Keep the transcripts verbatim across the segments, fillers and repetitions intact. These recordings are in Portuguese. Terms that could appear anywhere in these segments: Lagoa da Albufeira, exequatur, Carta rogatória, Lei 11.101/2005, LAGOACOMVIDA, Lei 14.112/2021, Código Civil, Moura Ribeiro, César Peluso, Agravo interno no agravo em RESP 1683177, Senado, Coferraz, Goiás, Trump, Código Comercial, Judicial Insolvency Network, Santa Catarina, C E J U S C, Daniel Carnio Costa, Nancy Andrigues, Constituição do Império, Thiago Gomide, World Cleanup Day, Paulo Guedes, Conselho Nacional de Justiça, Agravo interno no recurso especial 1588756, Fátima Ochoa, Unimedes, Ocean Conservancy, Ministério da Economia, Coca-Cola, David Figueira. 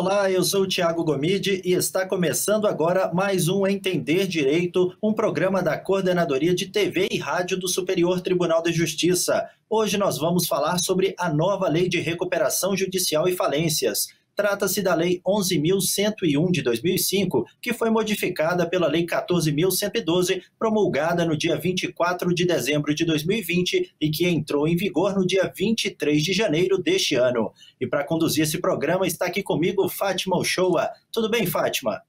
Olá, eu sou o Thiago Gomide e está começando agora mais um Entender Direito, um programa da Coordenadoria de T V e Rádio do Superior Tribunal de Justiça. Hoje nós vamos falar sobre a nova Lei de Recuperação Judicial e Falências. Trata-se da Lei onze mil cento e um de dois mil e cinco, que foi modificada pela Lei quatorze mil cento e doze, promulgada no dia vinte e quatro de dezembro de dois mil e vinte e que entrou em vigor no dia vinte e três de janeiro deste ano. E para conduzir esse programa está aqui comigo Fátima Ochoa. Tudo bem, Fátima?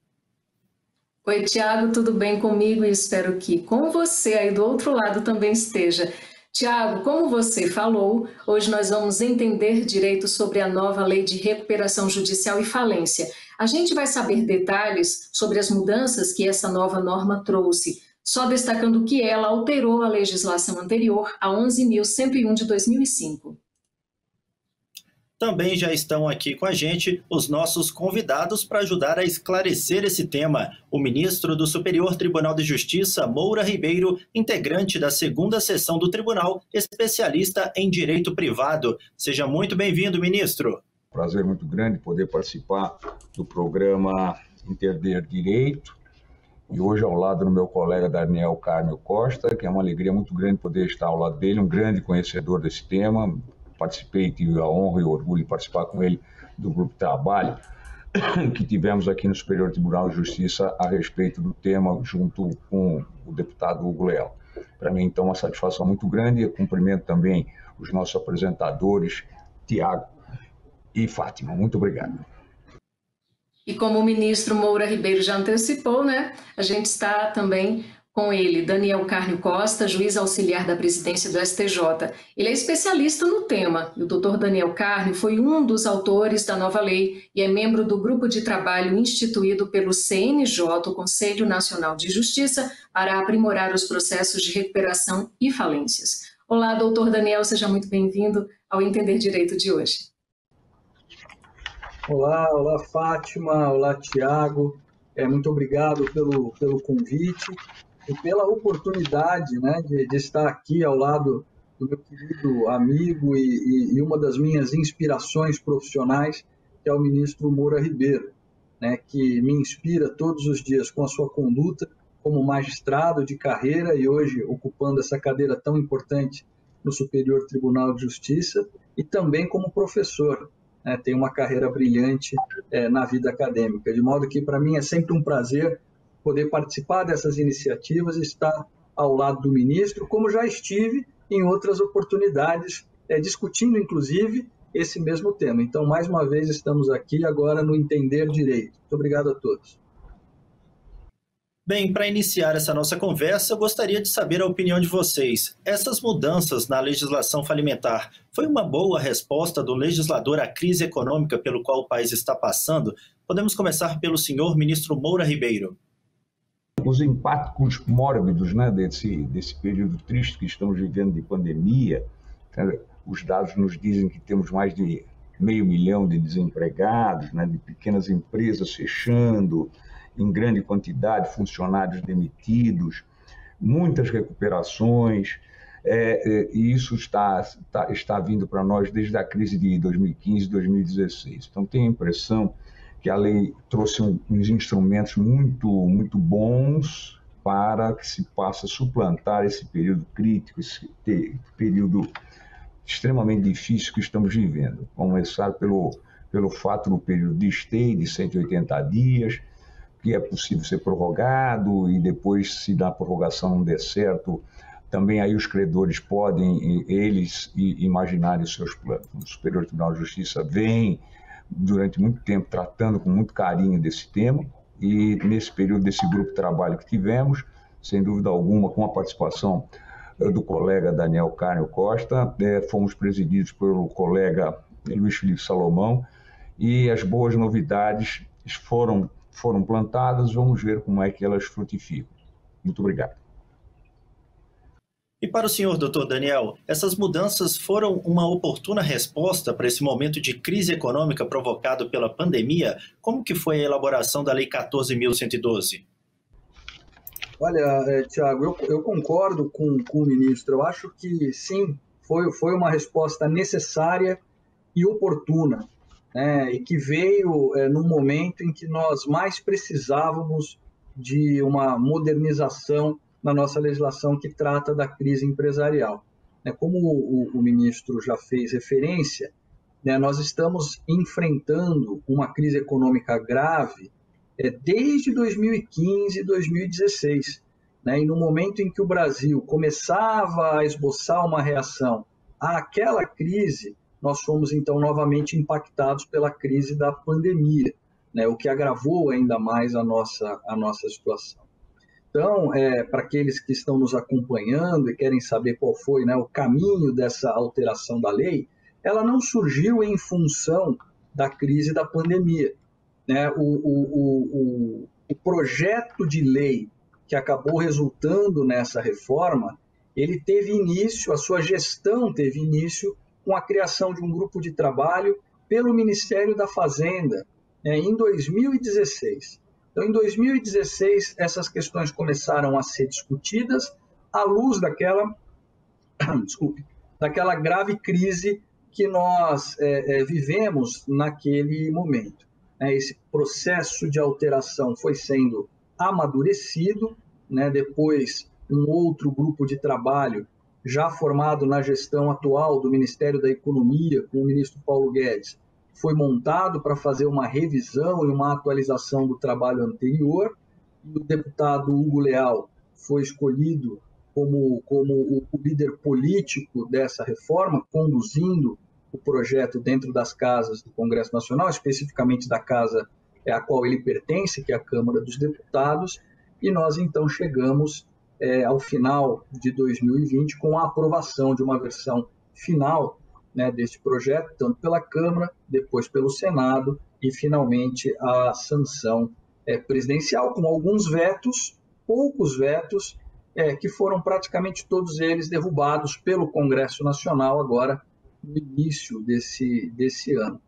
Oi, Thiago, tudo bem comigo e espero que com você aí do outro lado também esteja. Tiago, como você falou, hoje nós vamos entender direito sobre a nova Lei de Recuperação Judicial e Falência. A gente vai saber detalhes sobre as mudanças que essa nova norma trouxe, só destacando que ela alterou a legislação anterior, a onze mil cento e um de dois mil e cinco. Também já estão aqui com a gente os nossos convidados para ajudar a esclarecer esse tema. O ministro do Superior Tribunal de Justiça, Moura Ribeiro, integrante da Segunda Seção do Tribunal, especialista em Direito Privado. Seja muito bem-vindo, ministro. Prazer muito grande poder participar do programa Entender Direito. E hoje ao lado do meu colega Daniel Carnio Costa, que é uma alegria muito grande poder estar ao lado dele, um grande conhecedor desse tema. Participei, tive a honra e o orgulho de participar com ele do grupo de trabalho que tivemos aqui no Superior Tribunal de Justiça a respeito do tema junto com o deputado Hugo Leal. Para mim, então, uma satisfação muito grande e cumprimento também os nossos apresentadores, Tiago e Fátima. Muito obrigado. E como o ministro Moura Ribeiro já antecipou, né, a gente está também com ele, Daniel Carnio Costa, juiz auxiliar da presidência do S T J. Ele é especialista no tema. O doutor Daniel Carnio foi um dos autores da nova lei e é membro do grupo de trabalho instituído pelo C N J, o Conselho Nacional de Justiça, para aprimorar os processos de recuperação e falências. Olá, doutor Daniel, seja muito bem-vindo ao Entender Direito de hoje. Olá, olá Fátima, olá Tiago. É, muito obrigado pelo, pelo convite e pela oportunidade, né, de, de estar aqui ao lado do meu querido amigo e, e, e uma das minhas inspirações profissionais, que é o ministro Moura Ribeiro, né, que me inspira todos os dias com a sua conduta como magistrado de carreira e hoje ocupando essa cadeira tão importante no Superior Tribunal de Justiça e também como professor, né, tem uma carreira brilhante é, na vida acadêmica. De modo que, para mim, é sempre um prazer poder participar dessas iniciativas e estar ao lado do ministro, como já estive em outras oportunidades, é, discutindo, inclusive, esse mesmo tema. Então, mais uma vez, estamos aqui agora no Entender Direito. Muito obrigado a todos. Bem, para iniciar essa nossa conversa, eu gostaria de saber a opinião de vocês. Essas mudanças na legislação falimentar foi uma boa resposta do legislador à crise econômica pelo qual o país está passando? Podemos começar pelo senhor ministro Moura Ribeiro. Os impactos mórbidos, né, desse, desse período triste que estamos vivendo de pandemia, os dados nos dizem que temos mais de meio milhão de desempregados, né, de pequenas empresas fechando, em grande quantidade, funcionários demitidos, muitas recuperações, é, é, e isso está, está, está vindo para nós desde a crise de dois mil e quinze, dois mil e dezesseis. Então, tenho a impressão que a lei trouxe um, uns instrumentos muito, muito bons para que se possa suplantar esse período crítico, esse período extremamente difícil que estamos vivendo. Vamos começar pelo, pelo fato do período de stay de cento e oitenta dias, que é possível ser prorrogado e depois, se da prorrogação não der certo, também aí os credores podem, eles, imaginarem os seus planos. O Superior Tribunal de Justiça vem, durante muito tempo, tratando com muito carinho desse tema e nesse período desse grupo de trabalho que tivemos, sem dúvida alguma, com a participação do colega Daniel Carnio Costa, fomos presididos pelo colega Luiz Felipe Salomão e as boas novidades foram foram plantadas, vamos ver como é que elas frutificam. Muito obrigado. E para o senhor, doutor Daniel, essas mudanças foram uma oportuna resposta para esse momento de crise econômica provocado pela pandemia? Como que foi a elaboração da Lei quatorze mil cento e doze? Olha, é, Tiago, eu, eu concordo com, com o ministro. Eu acho que, sim, foi, foi uma resposta necessária e oportuna. né, e que veio é, num momento em que nós mais precisávamos de uma modernização na nossa legislação que trata da crise empresarial. Como o, o ministro já fez referência, né, nós estamos enfrentando uma crise econômica grave é, desde dois mil e quinze e dois mil e dezesseis. Né, e no momento em que o Brasil começava a esboçar uma reação àquela crise, nós fomos então novamente impactados pela crise da pandemia, né, o que agravou ainda mais a nossa, a nossa situação. Então, é, para aqueles que estão nos acompanhando e querem saber qual foi, né, o caminho dessa alteração da lei, ela não surgiu em função da crise da pandemia. Né? O, o, o, o projeto de lei que acabou resultando nessa reforma, ele teve início, a sua gestão teve início com a criação de um grupo de trabalho pelo Ministério da Fazenda, né, em dois mil e dezesseis. Então, em dois mil e dezesseis, essas questões começaram a ser discutidas à luz daquela, desculpe, daquela grave crise que nós é, é, vivemos naquele momento. É, esse processo de alteração foi sendo amadurecido, né? Depois um outro grupo de trabalho já formado na gestão atual do Ministério da Economia, com o ministro Paulo Guedes, foi montado para fazer uma revisão e uma atualização do trabalho anterior. O deputado Hugo Leal foi escolhido como, como o líder político dessa reforma, conduzindo o projeto dentro das casas do Congresso Nacional, especificamente da casa a qual ele pertence, que é a Câmara dos Deputados, e nós então chegamos é, ao final de dois mil e vinte com a aprovação de uma versão final, né, deste projeto, tanto pela Câmara, depois pelo Senado e, finalmente, a sanção é, presidencial, com alguns vetos, poucos vetos, é, que foram praticamente todos eles derrubados pelo Congresso Nacional agora no início desse, desse ano.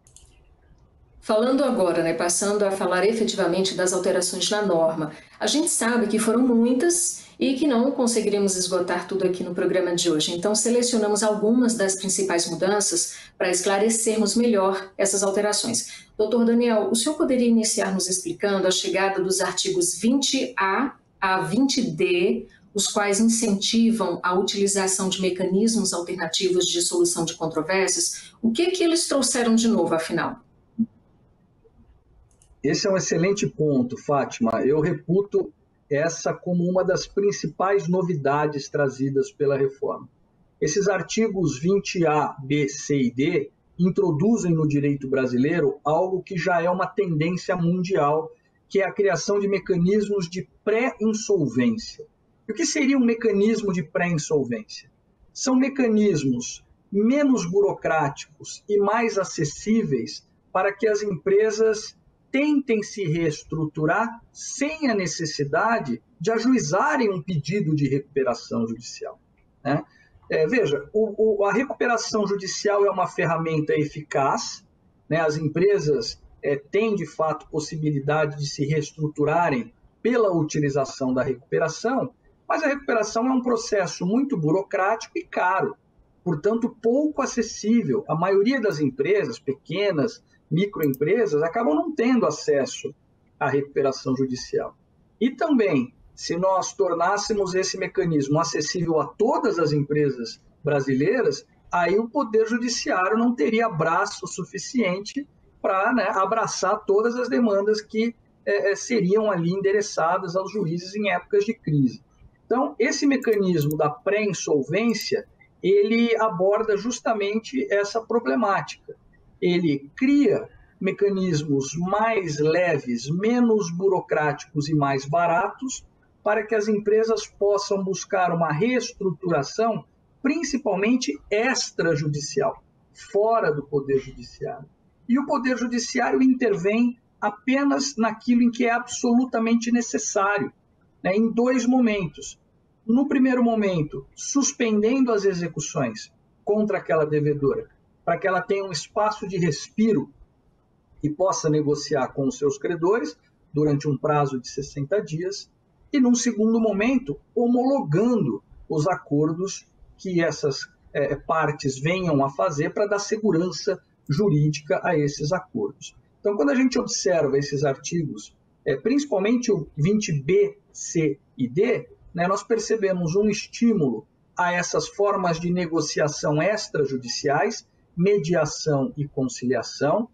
Falando agora, né, passando a falar efetivamente das alterações na norma, a gente sabe que foram muitas e que não conseguiremos esgotar tudo aqui no programa de hoje. Então, selecionamos algumas das principais mudanças para esclarecermos melhor essas alterações. Doutor Daniel, o senhor poderia iniciar nos explicando a chegada dos artigos vinte A a vinte D, os quais incentivam a utilização de mecanismos alternativos de solução de controvérsias? O que é que eles trouxeram de novo, afinal? Esse é um excelente ponto, Fátima. Eu reputo essa como uma das principais novidades trazidas pela reforma. Esses artigos vinte A, B, C e D introduzem no direito brasileiro algo que já é uma tendência mundial, que é a criação de mecanismos de pré-insolvência. E o que seria um mecanismo de pré-insolvência? São mecanismos menos burocráticos e mais acessíveis para que as empresas tentem se reestruturar sem a necessidade de ajuizarem um pedido de recuperação judicial, né? É, veja, o, o, a recuperação judicial é uma ferramenta eficaz, né? As empresas é, têm, de fato, possibilidade de se reestruturarem pela utilização da recuperação, mas a recuperação é um processo muito burocrático e caro, portanto, pouco acessível. A maioria das empresas pequenas, microempresas acabam não tendo acesso à recuperação judicial. E também, se nós tornássemos esse mecanismo acessível a todas as empresas brasileiras, aí o Poder Judiciário não teria braço suficiente para, né, abraçar todas as demandas que eh, seriam ali endereçadas aos juízes em épocas de crise. Então, esse mecanismo da pré-insolvência, ele aborda justamente essa problemática. Ele cria mecanismos mais leves, menos burocráticos e mais baratos para que as empresas possam buscar uma reestruturação, principalmente extrajudicial, fora do Poder Judiciário. E o Poder Judiciário intervém apenas naquilo em que é absolutamente necessário, né, em dois momentos. No primeiro momento, suspendendo as execuções contra aquela devedora, para que ela tenha um espaço de respiro e possa negociar com os seus credores durante um prazo de sessenta dias, e, num segundo momento, homologando os acordos que essas é, partes venham a fazer para dar segurança jurídica a esses acordos. Então, quando a gente observa esses artigos, é, principalmente o vinte B, C e D, né, nós percebemos um estímulo a essas formas de negociação extrajudiciais, mediação e conciliação,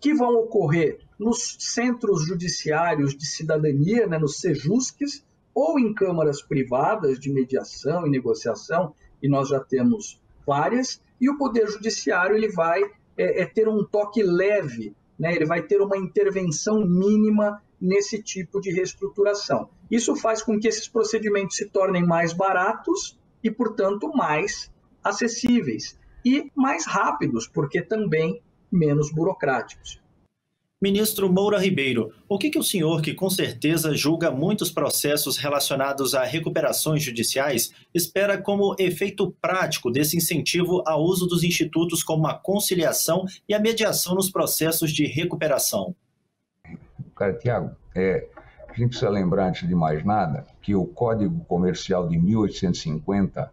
que vão ocorrer nos centros judiciários de cidadania, né, nos C E J U S Cs, ou em câmaras privadas de mediação e negociação, e nós já temos várias, e o Poder Judiciário ele vai é, é ter um toque leve, né, ele vai ter uma intervenção mínima nesse tipo de reestruturação. Isso faz com que esses procedimentos se tornem mais baratos e, portanto, mais acessíveis e mais rápidos, porque também menos burocráticos. Ministro Moura Ribeiro, o que, que o senhor, que com certeza julga muitos processos relacionados a recuperações judiciais, espera como efeito prático desse incentivo ao uso dos institutos como a conciliação e a mediação nos processos de recuperação? Cara, Thiago, é, a gente precisa lembrar, antes de mais nada, que o Código Comercial de mil oitocentos e cinquenta,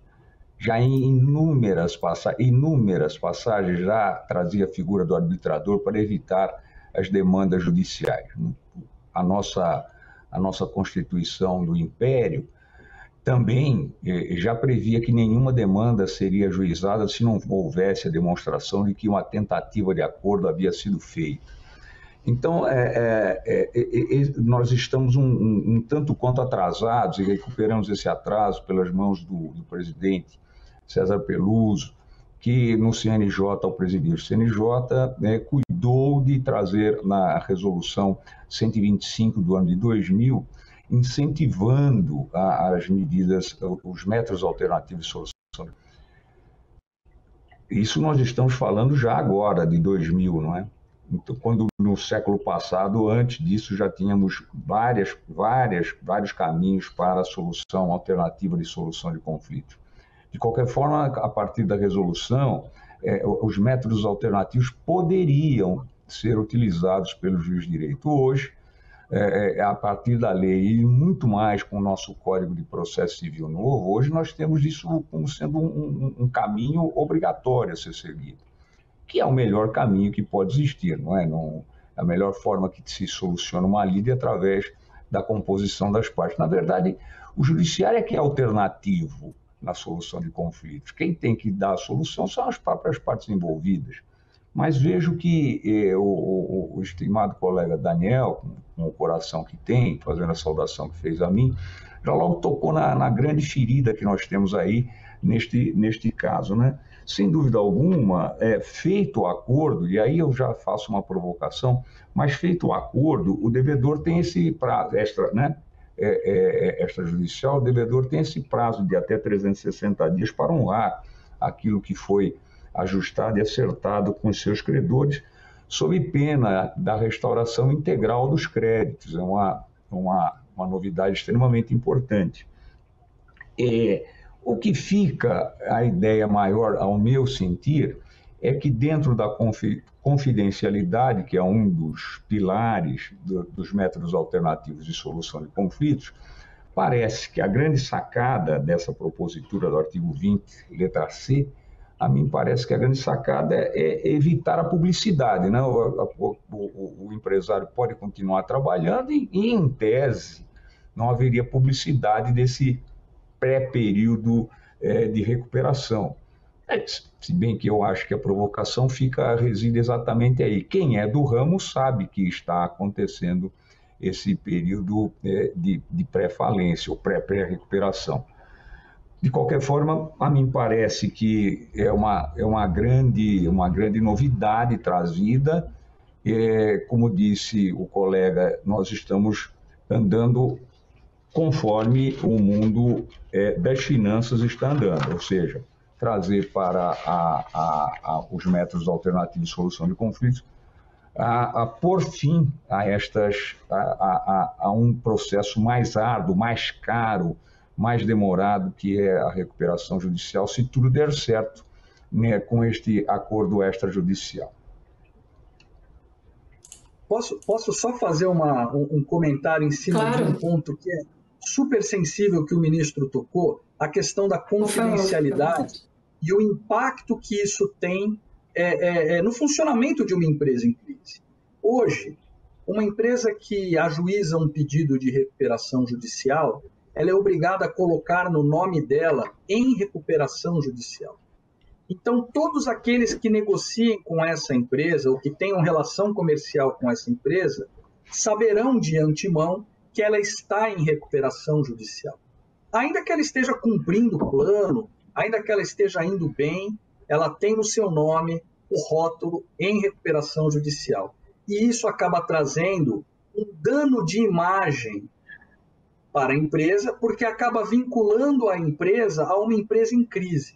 já em inúmeras, passa inúmeras passagens, já trazia a figura do arbitrador para evitar as demandas judiciais. A nossa, a nossa Constituição do Império também já previa que nenhuma demanda seria ajuizada se não houvesse a demonstração de que uma tentativa de acordo havia sido feita. Então, é, é, é, é, nós estamos um, um, um tanto quanto atrasados, e recuperamos esse atraso pelas mãos do, do presidente César Peluso, que no C N J, ao presidir o C N J, né, cuidou de trazer na resolução cento e vinte e cinco do ano de dois mil, incentivando a, as medidas, os métodos alternativos de solução. Isso nós estamos falando já agora, de dois mil, não é? Então, quando no século passado, antes disso, já tínhamos várias, várias, vários caminhos para a solução alternativa de solução de conflito. De qualquer forma, a partir da resolução, eh, os métodos alternativos poderiam ser utilizados pelo juiz de direito. Hoje, eh, a partir da lei e muito mais com o nosso Código de Processo Civil novo, hoje nós temos isso como sendo um, um, um caminho obrigatório a ser seguido, que é o melhor caminho que pode existir, não é? Não, a melhor forma que se soluciona uma lide é através da composição das partes. Na verdade, o judiciário é que é alternativo na solução de conflitos. Quem tem que dar a solução são as próprias partes envolvidas. Mas vejo que eh, o, o, o estimado colega Daniel, com, com o coração que tem, fazendo a saudação que fez a mim, já logo tocou na, na grande ferida que nós temos aí neste, neste caso, né? Sem dúvida alguma, é, feito o acordo, e aí eu já faço uma provocação, mas feito o acordo, o devedor tem esse prazo extra, né? É, é, é, extrajudicial, o devedor tem esse prazo de até trezentos e sessenta dias para honrar aquilo que foi ajustado e acertado com os seus credores, sob pena da restauração integral dos créditos. É uma, uma, uma novidade extremamente importante. É, o que fica a ideia maior, ao meu sentir, é que dentro da confidencialidade, que é um dos pilares do, dos métodos alternativos de solução de conflitos, parece que a grande sacada dessa propositura do artigo vinte, letra C, a mim parece que a grande sacada é evitar a publicidade, né? O, o, o, o empresário pode continuar trabalhando e, em tese, não haveria publicidade desse pré-período é, de recuperação. Se bem que eu acho que a provocação fica, reside exatamente aí. Quem é do ramo sabe que está acontecendo esse período é, de, de pré-falência ou pré-recuperação. De qualquer forma, a mim parece que é uma, é uma, grande, uma grande novidade trazida. É, como disse o colega, nós estamos andando conforme o mundo é, das finanças está andando, ou seja, trazer para a, a, a, os métodos alternativos de solução de conflitos, a, a por fim a, estas, a, a, a um processo mais árduo, mais caro, mais demorado, que é a recuperação judicial, se tudo der certo, né, com este acordo extrajudicial. Posso, posso só fazer uma, um comentário em cima claro. de um ponto que é super sensível que o ministro tocou, a questão da confidencialidade e o impacto que isso tem é, é, no funcionamento de uma empresa em crise. Hoje, uma empresa que ajuiza um pedido de recuperação judicial, ela é obrigada a colocar no nome dela em recuperação judicial. Então, todos aqueles que negociem com essa empresa ou que tenham relação comercial com essa empresa saberão de antemão que ela está em recuperação judicial. Ainda que ela esteja cumprindo o plano, ainda que ela esteja indo bem, ela tem no seu nome o rótulo em recuperação judicial. E isso acaba trazendo um dano de imagem para a empresa, porque acaba vinculando a empresa a uma empresa em crise.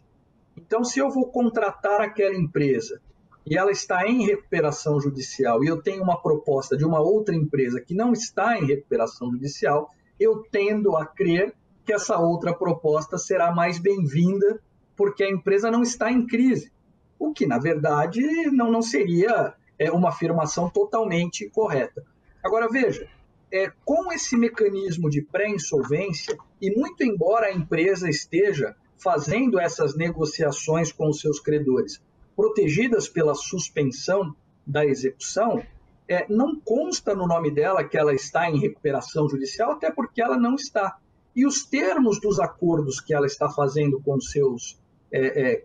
Então, se eu vou contratar aquela empresa e ela está em recuperação judicial e eu tenho uma proposta de uma outra empresa que não está em recuperação judicial, eu tendo a crer que essa outra proposta será mais bem-vinda porque a empresa não está em crise, o que, na verdade, não, não seria é, uma afirmação totalmente correta. Agora, veja, é, com esse mecanismo de pré-insolvência, e muito embora a empresa esteja fazendo essas negociações com os seus credores, protegidas pela suspensão da execução, é, não consta no nome dela que ela está em recuperação judicial, até porque ela não está. E os termos dos acordos que ela está fazendo com os seus é, é,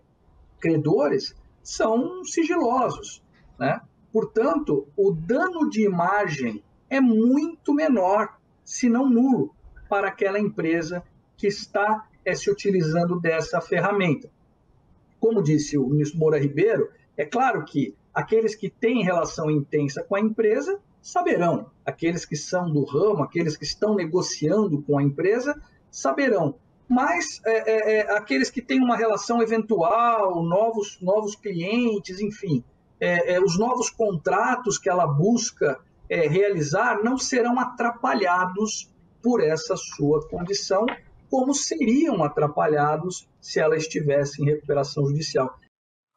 credores são sigilosos, né? Portanto, o dano de imagem é muito menor, se não nulo, para aquela empresa que está é, se utilizando dessa ferramenta. Como disse o ministro Moura Ribeiro, é claro que aqueles que têm relação intensa com a empresa saberão, aqueles que são do ramo, aqueles que estão negociando com a empresa, saberão. Mas é, é, aqueles que têm uma relação eventual, novos, novos clientes, enfim, é, é, os novos contratos que ela busca é, realizar não serão atrapalhados por essa sua condição, como seriam atrapalhados se ela estivesse em recuperação judicial.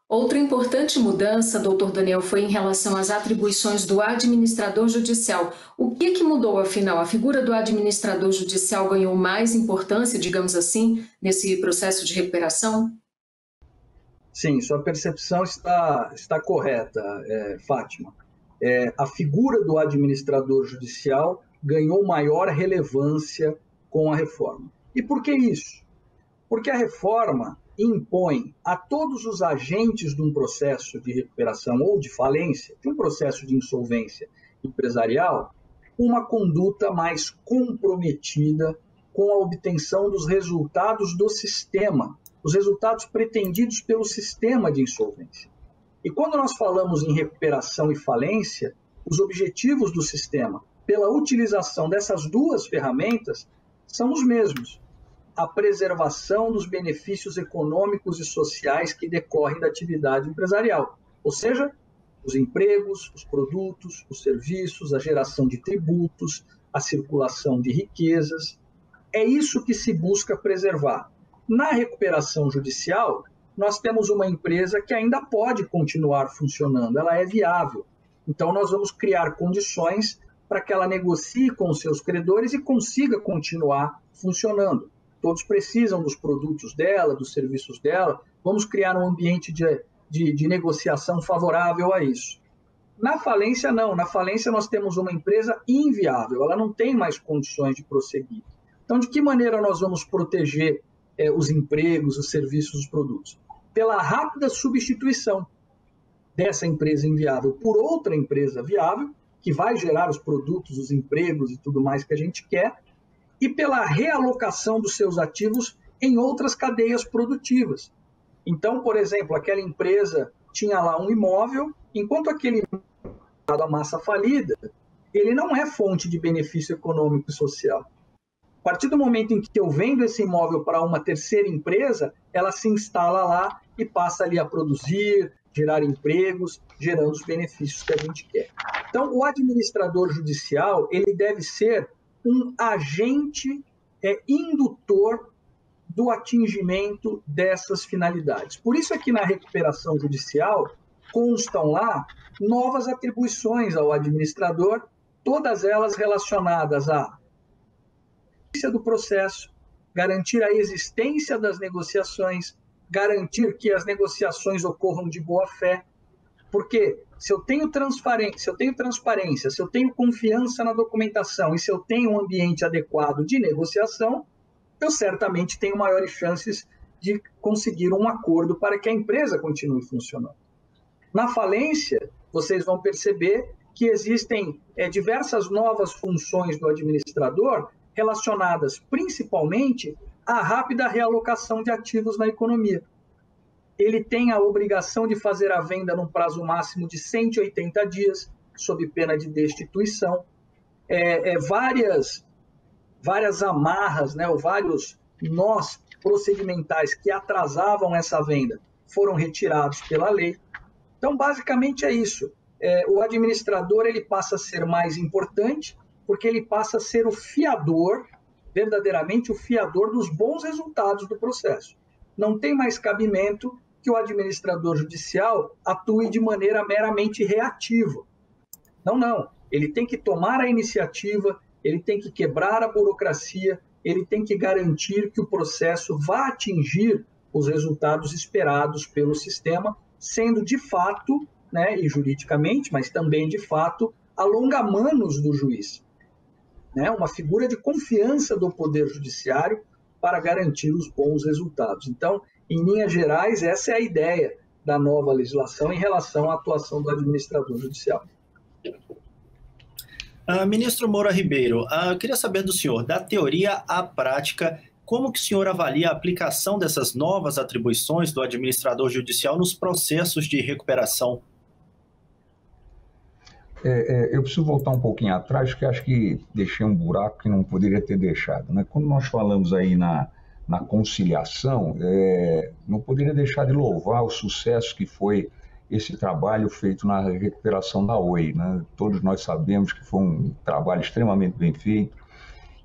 Outra importante mudança, doutor Daniel, foi em relação às atribuições do administrador judicial. O que, que mudou, afinal? A figura do administrador judicial ganhou mais importância, digamos assim, nesse processo de recuperação? Sim, sua percepção está, está correta, é, Fátima. É, a figura do administrador judicial ganhou maior relevância com a reforma. E por que isso? Porque a reforma impõe a todos os agentes de um processo de recuperação ou de falência, de um processo de insolvência empresarial, uma conduta mais comprometida com a obtenção dos resultados do sistema, os resultados pretendidos pelo sistema de insolvência. E quando nós falamos em recuperação e falência, os objetivos do sistema, pela utilização dessas duas ferramentas, são os mesmos: a preservação dos benefícios econômicos e sociais que decorrem da atividade empresarial, ou seja, os empregos, os produtos, os serviços, a geração de tributos, a circulação de riquezas. É isso que se busca preservar. Na recuperação judicial, nós temos uma empresa que ainda pode continuar funcionando, ela é viável. Então, nós vamos criar condições para que ela negocie com os seus credores e consiga continuar funcionando. Todos precisam dos produtos dela, dos serviços dela, vamos criar um ambiente de, de, de negociação favorável a isso. Na falência, não. Na falência, nós temos uma empresa inviável, ela não tem mais condições de prosseguir. Então, de que maneira nós vamos proteger é, os empregos, os serviços, os produtos? Pela rápida substituição dessa empresa inviável por outra empresa viável, que vai gerar os produtos, os empregos e tudo mais que a gente quer, e pela realocação dos seus ativos em outras cadeias produtivas. Então, por exemplo, aquela empresa tinha lá um imóvel, enquanto aquele imóvel, a massa falida, ele não é fonte de benefício econômico e social. A partir do momento em que eu vendo esse imóvel para uma terceira empresa, ela se instala lá e passa ali a produzir, gerar empregos, gerando os benefícios que a gente quer. Então, o administrador judicial, ele deve ser um agente é, indutor do atingimento dessas finalidades. Por isso é que na recuperação judicial constam lá novas atribuições ao administrador, todas elas relacionadas à justiça do processo, garantir a existência das negociações, garantir que as negociações ocorram de boa fé, Porque se eu tenho transparência, se eu tenho transparência, se eu tenho confiança na documentação e se eu tenho um ambiente adequado de negociação, eu certamente tenho maiores chances de conseguir um acordo para que a empresa continue funcionando. Na falência, vocês vão perceber que existem é, diversas novas funções do administrador relacionadas principalmente à rápida realocação de ativos na economia. Ele tem a obrigação de fazer a venda num prazo máximo de cento e oitenta dias, sob pena de destituição. É, é, várias, várias amarras, né, ou vários nós procedimentais que atrasavam essa venda foram retirados pela lei. Então, basicamente é isso. É, o administrador ele passa a ser mais importante, porque ele passa a ser o fiador, verdadeiramente o fiador dos bons resultados do processo. Não tem mais cabimento que o administrador judicial atue de maneira meramente reativa. Não, não. Ele tem que tomar a iniciativa, ele tem que quebrar a burocracia, ele tem que garantir que o processo vá atingir os resultados esperados pelo sistema, sendo de fato, né, e juridicamente, mas também de fato, alongamanos do juiz. Né, uma figura de confiança do Poder Judiciário, para garantir os bons resultados. Então, em linhas gerais, essa é a ideia da nova legislação em relação à atuação do administrador judicial. Uh, ministro Moura Ribeiro, uh, eu queria saber do senhor, da teoria à prática, como que o senhor avalia a aplicação dessas novas atribuições do administrador judicial nos processos de recuperação? É, é, eu preciso voltar um pouquinho atrás, porque acho que deixei um buraco que não poderia ter deixado. Né? Quando nós falamos aí na, na conciliação, é, não poderia deixar de louvar o sucesso que foi esse trabalho feito na recuperação da Oi. Né? Todos nós sabemos que foi um trabalho extremamente bem feito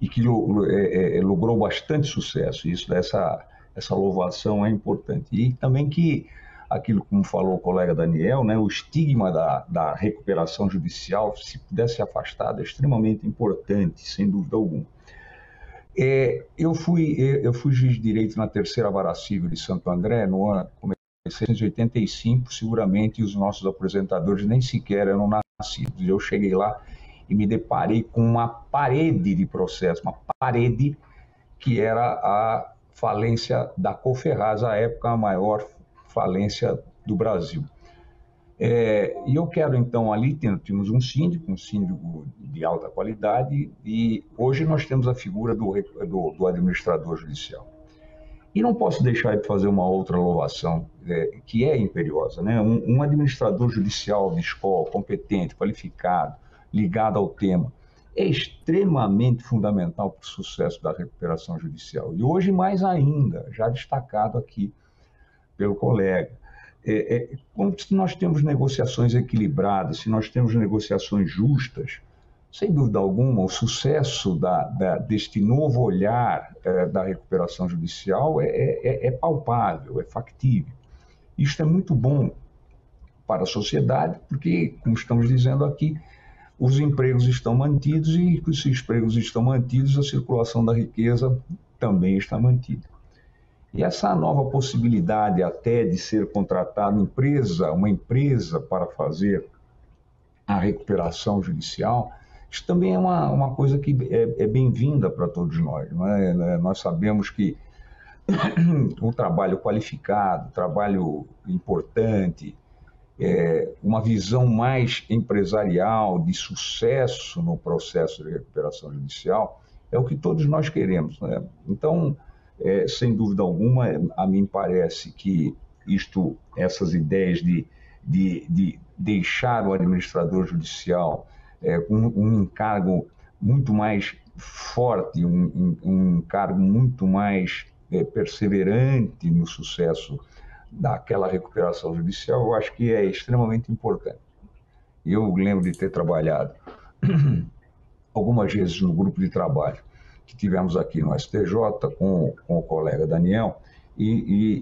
e que é, é, logrou bastante sucesso. Isso, essa, essa louvação é importante. E também que... aquilo como falou o colega Daniel, né, o estigma da, da recuperação judicial, se pudesse ser afastado, é extremamente importante, sem dúvida alguma. É, eu, fui, eu fui juiz de direito na terceira vara civil de Santo André, no ano de mil novecentos e oitenta e cinco, seguramente os nossos apresentadores nem sequer eram nascidos. Eu cheguei lá e me deparei com uma parede de processo, uma parede que era a falência da Coferraz, à época a maior falência do Brasil. É, e eu quero, então, ali, tínhamos um síndico, um síndico de alta qualidade, e hoje nós temos a figura do, do, do administrador judicial. E não posso deixar de fazer uma outra louvação, é, que é imperiosa, né? Um, um administrador judicial de escola, competente, qualificado, ligado ao tema, é extremamente fundamental para o sucesso da recuperação judicial. E hoje, mais ainda, já destacado aqui, pelo colega, é, é, quando, se nós temos negociações equilibradas, se nós temos negociações justas, sem dúvida alguma, o sucesso da, da, deste novo olhar é, da recuperação judicial é, é, é palpável, é factível. Isto é muito bom para a sociedade, porque, como estamos dizendo aqui, os empregos estão mantidos e, se os empregos estão mantidos, a circulação da riqueza também está mantida. E essa nova possibilidade até de ser contratada empresa, uma empresa para fazer a recuperação judicial, isso também é uma, uma coisa que é, é bem-vinda para todos nós. Não é? Nós sabemos que o trabalho qualificado, o trabalho importante, é, uma visão mais empresarial de sucesso no processo de recuperação judicial é o que todos nós queremos. Não é? Então... É, sem dúvida alguma, a mim parece que isto, essas ideias de, de, de deixar o administrador judicial é, um, um encargo muito mais forte, um, um encargo muito mais é, perseverante no sucesso daquela recuperação judicial, eu acho que é extremamente importante. Eu lembro de ter trabalhado algumas vezes no grupo de trabalho que tivemos aqui no S T J com, com o colega Daniel, e,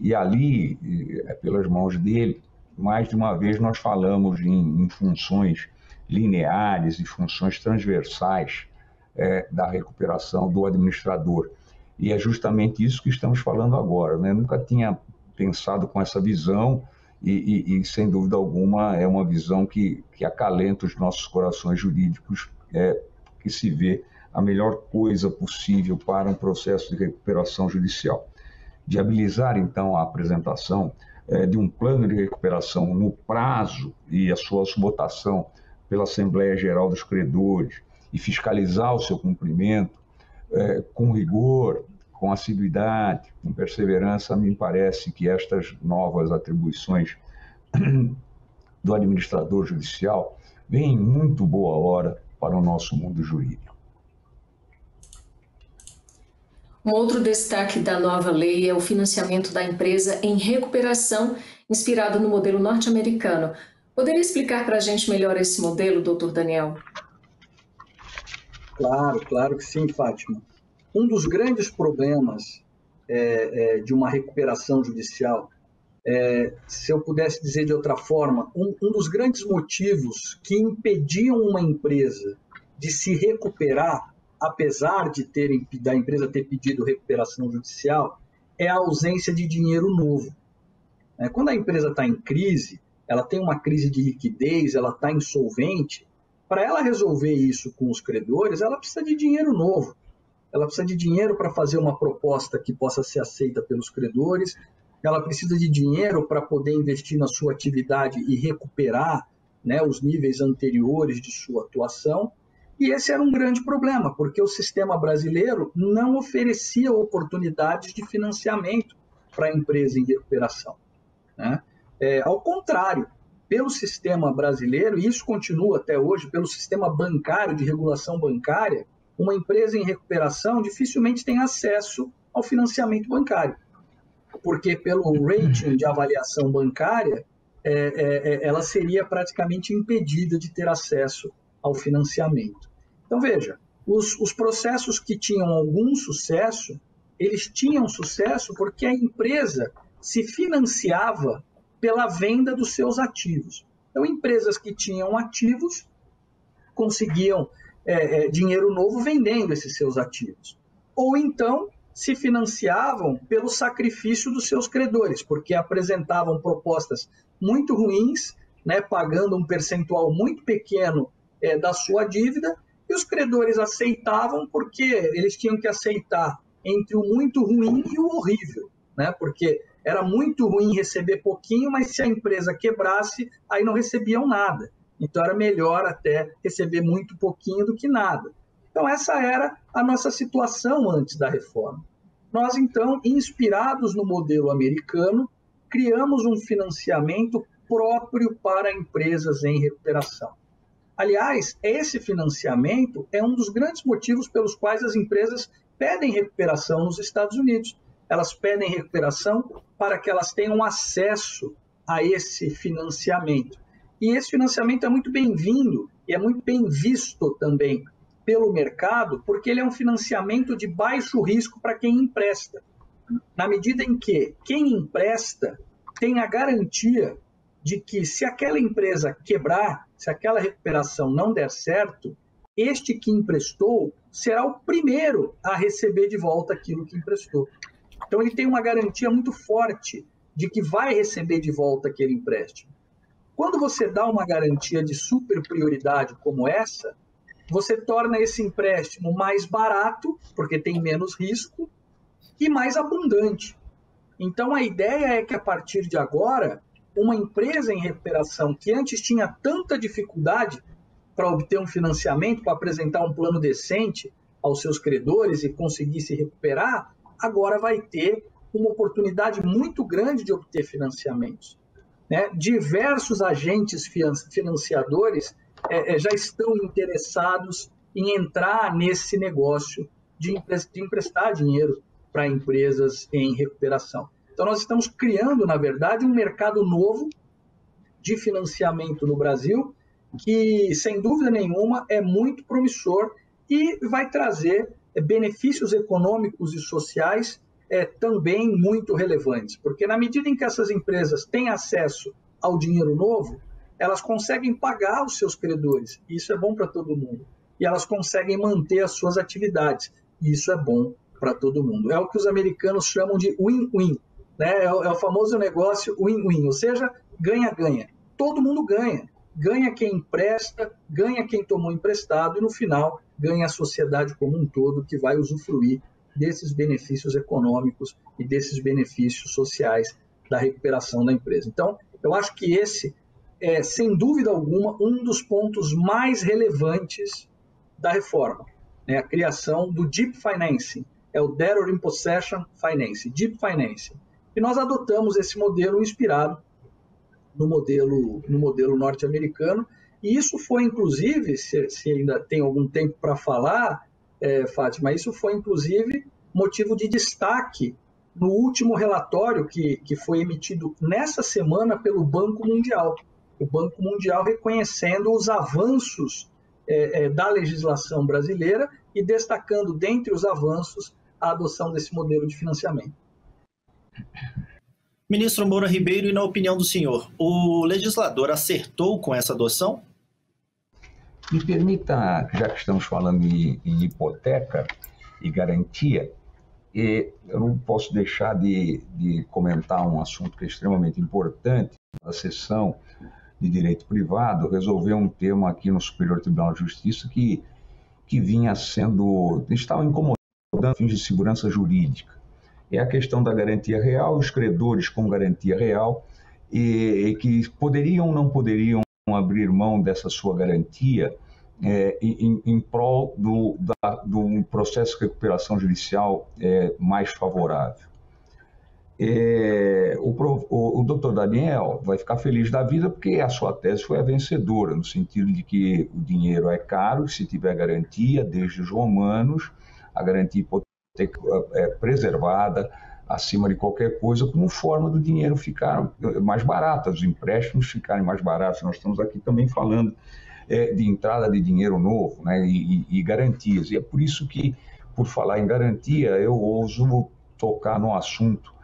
e, e ali, e, é pelas mãos dele, mais de uma vez nós falamos em, em funções lineares e funções transversais é, da recuperação do administrador. E é justamente isso que estamos falando agora. Né? Nunca tinha pensado com essa visão, e, e, e sem dúvida alguma, é uma visão que, que acalenta os nossos corações jurídicos, é, que se vê a melhor coisa possível para um processo de recuperação judicial. De habilitar, então, a apresentação é, de um plano de recuperação no prazo e a sua votação pela Assembleia Geral dos Credores e fiscalizar o seu cumprimento é, com rigor, com assiduidade, com perseverança, me parece que estas novas atribuições do administrador judicial vêm em muito boa hora para o nosso mundo jurídico. Um outro destaque da nova lei é o financiamento da empresa em recuperação, inspirado no modelo norte-americano. Poderia explicar para a gente melhor esse modelo, doutor Daniel? Claro, claro que sim, Fátima. Um dos grandes problemas é, é, de uma recuperação judicial, é, se eu pudesse dizer de outra forma, um, um dos grandes motivos que impediam uma empresa de se recuperar, apesar de ter, da empresa ter pedido recuperação judicial, é a ausência de dinheiro novo. Quando a empresa está em crise, ela tem uma crise de liquidez, ela está insolvente, para ela resolver isso com os credores, ela precisa de dinheiro novo. Ela precisa de dinheiro para fazer uma proposta que possa ser aceita pelos credores, ela precisa de dinheiro para poder investir na sua atividade e recuperar, né, os níveis anteriores de sua atuação. E esse era um grande problema, porque o sistema brasileiro não oferecia oportunidades de financiamento para a empresa em recuperação, né? É, ao contrário, pelo sistema brasileiro, e isso continua até hoje, pelo sistema bancário, de regulação bancária, uma empresa em recuperação dificilmente tem acesso ao financiamento bancário, porque pelo rating de avaliação bancária, é, é, ela seria praticamente impedida de ter acesso ao financiamento. Então, veja, os, os processos que tinham algum sucesso, eles tinham sucesso porque a empresa se financiava pela venda dos seus ativos. Então, empresas que tinham ativos conseguiam É, é, dinheiro novo vendendo esses seus ativos. Ou então se financiavam pelo sacrifício dos seus credores, porque apresentavam propostas muito ruins, né, pagando um percentual muito pequeno é, da sua dívida, e os credores aceitavam porque eles tinham que aceitar entre o muito ruim e o horrível, né, porque era muito ruim receber pouquinho, mas se a empresa quebrasse, aí não recebiam nada. Então, era melhor até receber muito pouquinho do que nada. Então, essa era a nossa situação antes da reforma. Nós, então, inspirados no modelo americano, criamos um financiamento próprio para empresas em recuperação. Aliás, esse financiamento é um dos grandes motivos pelos quais as empresas pedem recuperação nos Estados Unidos. Elas pedem recuperação para que elas tenham acesso a esse financiamento. E esse financiamento é muito bem-vindo e é muito bem visto também pelo mercado, porque ele é um financiamento de baixo risco para quem empresta, na medida em que quem empresta tem a garantia de que, se aquela empresa quebrar, se aquela recuperação não der certo, este que emprestou será o primeiro a receber de volta aquilo que emprestou. Então, ele tem uma garantia muito forte de que vai receber de volta aquele empréstimo. Quando você dá uma garantia de superprioridade como essa, você torna esse empréstimo mais barato, porque tem menos risco, e mais abundante. Então, a ideia é que, a partir de agora, uma empresa em recuperação que antes tinha tanta dificuldade para obter um financiamento, para apresentar um plano decente aos seus credores e conseguir se recuperar, agora vai ter uma oportunidade muito grande de obter financiamentos, né? Diversos agentes financiadores é, já estão interessados em entrar nesse negócio de, empre- de emprestar dinheiro para empresas em recuperação. Então, nós estamos criando, na verdade, um mercado novo de financiamento no Brasil que, sem dúvida nenhuma, é muito promissor e vai trazer benefícios econômicos e sociais É, também muito relevantes, porque na medida em que essas empresas têm acesso ao dinheiro novo, elas conseguem pagar os seus credores, isso é bom para todo mundo, e elas conseguem manter as suas atividades, isso é bom para todo mundo. É o que os americanos chamam de win-win, né? é, é o famoso negócio win-win, ou seja, ganha-ganha. Todo mundo ganha. Ganha quem empresta, ganha quem tomou emprestado e, no final, ganha a sociedade como um todo que vai usufruir desses benefícios econômicos e desses benefícios sociais da recuperação da empresa. Então, eu acho que esse é, sem dúvida alguma, um dos pontos mais relevantes da reforma, né? A criação do Deep Financing, é o Debtor in Possession Finance, Deep Financing. E nós adotamos esse modelo inspirado no modelo, no modelo norte-americano, e isso foi, inclusive, se, se ainda tem algum tempo para falar, é, Fátima, isso foi, inclusive, motivo de destaque no último relatório que, que foi emitido nessa semana pelo Banco Mundial. O Banco Mundial reconhecendo os avanços é, é, da legislação brasileira e destacando, dentre os avanços, a adoção desse modelo de financiamento. Ministro Moura Ribeiro, e na opinião do senhor, o legislador acertou com essa adoção? Me permita, já que estamos falando em, em hipoteca e garantia, e eu não posso deixar de, de comentar um assunto que é extremamente importante. A sessão de Direito Privado resolveu um tema aqui no Superior Tribunal de Justiça que, que vinha sendo, estava incomodando fins de segurança jurídica. É a questão da garantia real, os credores com garantia real, e, e que poderiam ou não poderiam abrir mão dessa sua garantia é, em, em prol do, da, do processo de recuperação judicial é, mais favorável. É, o, o, o doutor Daniel vai ficar feliz da vida porque a sua tese foi a vencedora, no sentido de que o dinheiro é caro, se tiver garantia, desde os romanos, a garantia hipotecária ter preservada acima de qualquer coisa, como forma do dinheiro ficar mais barato, os empréstimos ficarem mais baratos. Nós estamos aqui também falando é, de entrada de dinheiro novo, né, e, e garantias. E é por isso que, por falar em garantia, eu ouso tocar no assunto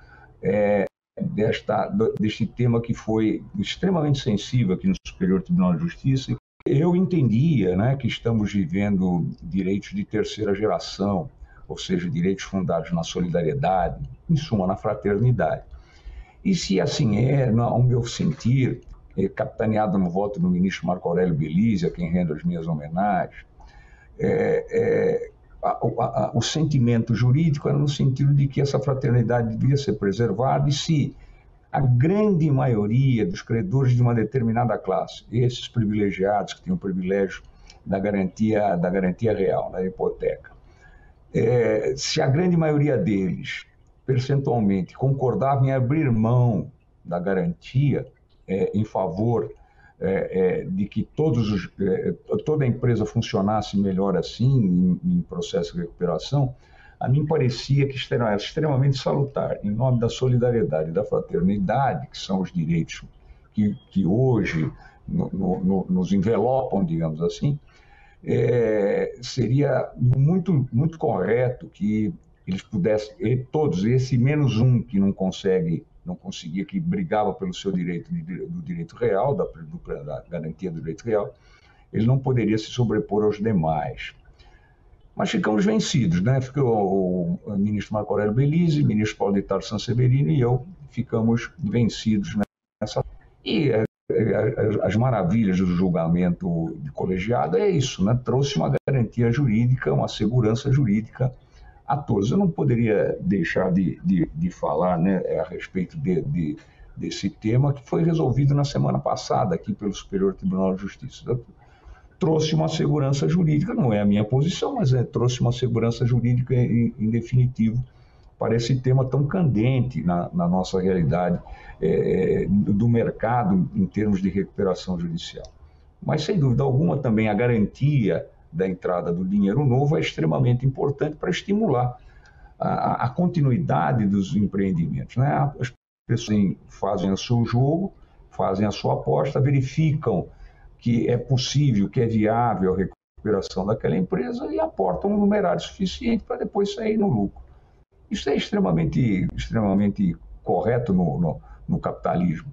é, desta, deste tema que foi extremamente sensível aqui no Superior Tribunal de Justiça. Eu entendia, né, que estamos vivendo direitos de terceira geração, ou seja, direitos fundados na solidariedade, em suma, na fraternidade. E se assim é, ao meu sentir, é, capitaneado no voto do ministro Marco Aurélio Bellizze, a quem rendo as minhas homenagens, é, é, a, a, a, o sentimento jurídico era no sentido de que essa fraternidade devia ser preservada, e se a grande maioria dos credores de uma determinada classe, esses privilegiados que têm o privilégio da garantia, da garantia real, da hipoteca, É, se a grande maioria deles, percentualmente, concordava em abrir mão da garantia é, em favor é, é, de que todos os, é, toda a empresa funcionasse melhor assim, em, em processo de recuperação, a mim parecia que era extremamente salutar, em nome da solidariedade e da fraternidade, que são os direitos que, que hoje no, no, nos envelopam, digamos assim. É, seria muito, muito correto que eles pudessem, todos, esse menos um que não consegue, não conseguia, que brigava pelo seu direito, do direito real, da, do, da garantia do direito real, ele não poderia se sobrepor aos demais. Mas ficamos vencidos, né? Ficou o ministro Marco Aurélio Bellizze, o ministro Paulo Guedes Sanseverino e eu ficamos vencidos nessa. E, as maravilhas do julgamento de colegiado é isso, né? Trouxe uma garantia jurídica, uma segurança jurídica a todos. Eu não poderia deixar de, de, de falar, né, a respeito de, de, desse tema que foi resolvido na semana passada aqui pelo Superior Tribunal de Justiça. Trouxe uma segurança jurídica, não é a minha posição, mas é, trouxe uma segurança jurídica em, em definitivo para esse tema tão candente na, na nossa realidade é, do mercado em termos de recuperação judicial. Mas, sem dúvida alguma, também a garantia da entrada do dinheiro novo é extremamente importante para estimular a, a continuidade dos empreendimentos, né? As pessoas fazem o seu jogo, fazem a sua aposta, verificam que é possível, que é viável a recuperação daquela empresa e aportam um numerário suficiente para depois sair no lucro. Isso é extremamente, extremamente correto no, no, no capitalismo.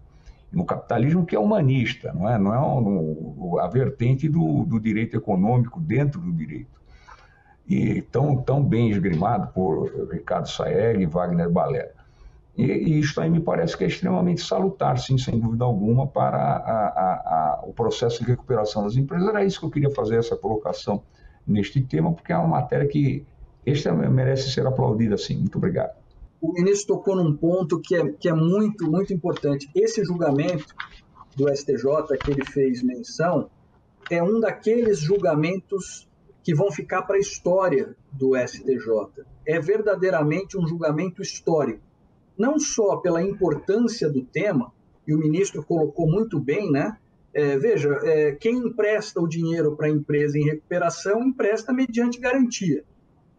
No capitalismo que é humanista, não é, não é um, a vertente do, do direito econômico dentro do direito. E tão, tão bem esgrimado por Ricardo Saeg e Wagner Balera. E, e isso aí me parece que é extremamente salutar, sim, sem dúvida alguma, para a, a, a, o processo de recuperação das empresas. Era isso que eu queria fazer, essa colocação neste tema, porque é uma matéria que esta merece ser aplaudida, sim. Muito obrigado. O ministro tocou num ponto que é, que é muito, muito importante. Esse julgamento do S T J que ele fez menção é um daqueles julgamentos que vão ficar para a história do S T J. É verdadeiramente um julgamento histórico. Não só pela importância do tema, e o ministro colocou muito bem, né? É, veja, é, quem empresta o dinheiro para a empresa em recuperação, empresta mediante garantia.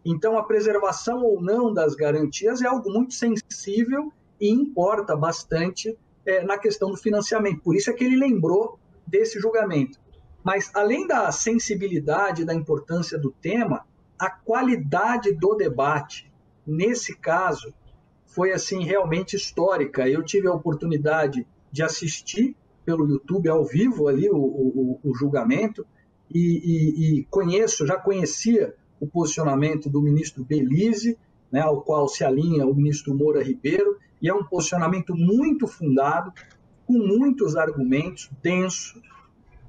Então, a preservação ou não das garantias é algo muito sensível e importa bastante é, na questão do financiamento. Por isso é que ele lembrou desse julgamento. Mas, além da sensibilidade, da importância do tema, a qualidade do debate, nesse caso, foi assim realmente histórica. Eu tive a oportunidade de assistir pelo YouTube ao vivo ali o, o, o julgamento e, e, e conheço, já conhecia o posicionamento do ministro Bellizze, né, ao qual se alinha o ministro Moura Ribeiro, e é um posicionamento muito fundado, com muitos argumentos, denso,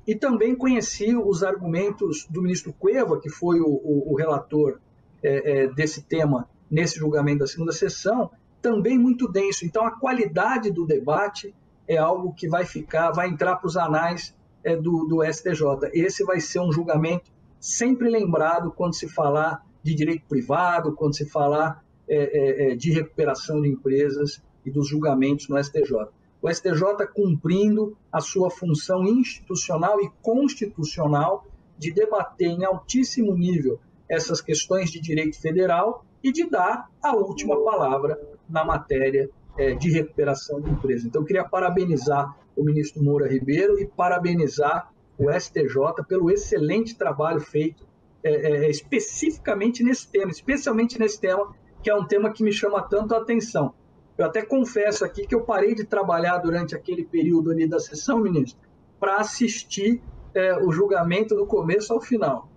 e também conheci os argumentos do ministro Cueva, que foi o, o, o relator é, é, desse tema nesse julgamento da segunda sessão, também muito denso. Então, a qualidade do debate é algo que vai ficar, vai entrar para os anais é, do, do S T J. Esse vai ser um julgamento sempre lembrado quando se falar de direito privado, quando se falar é, é, de recuperação de empresas e dos julgamentos no S T J. O S T J cumprindo a sua função institucional e constitucional de debater em altíssimo nível essas questões de direito federal e de dar a última palavra na matéria é, de recuperação de empresa. Então, eu queria parabenizar o ministro Moura Ribeiro e parabenizar o S T J pelo excelente trabalho feito é, é, especificamente nesse tema, especialmente nesse tema, que é um tema que me chama tanto a atenção. Eu até confesso aqui que eu parei de trabalhar durante aquele período ali da sessão, ministro, para assistir é, o julgamento do começo ao final.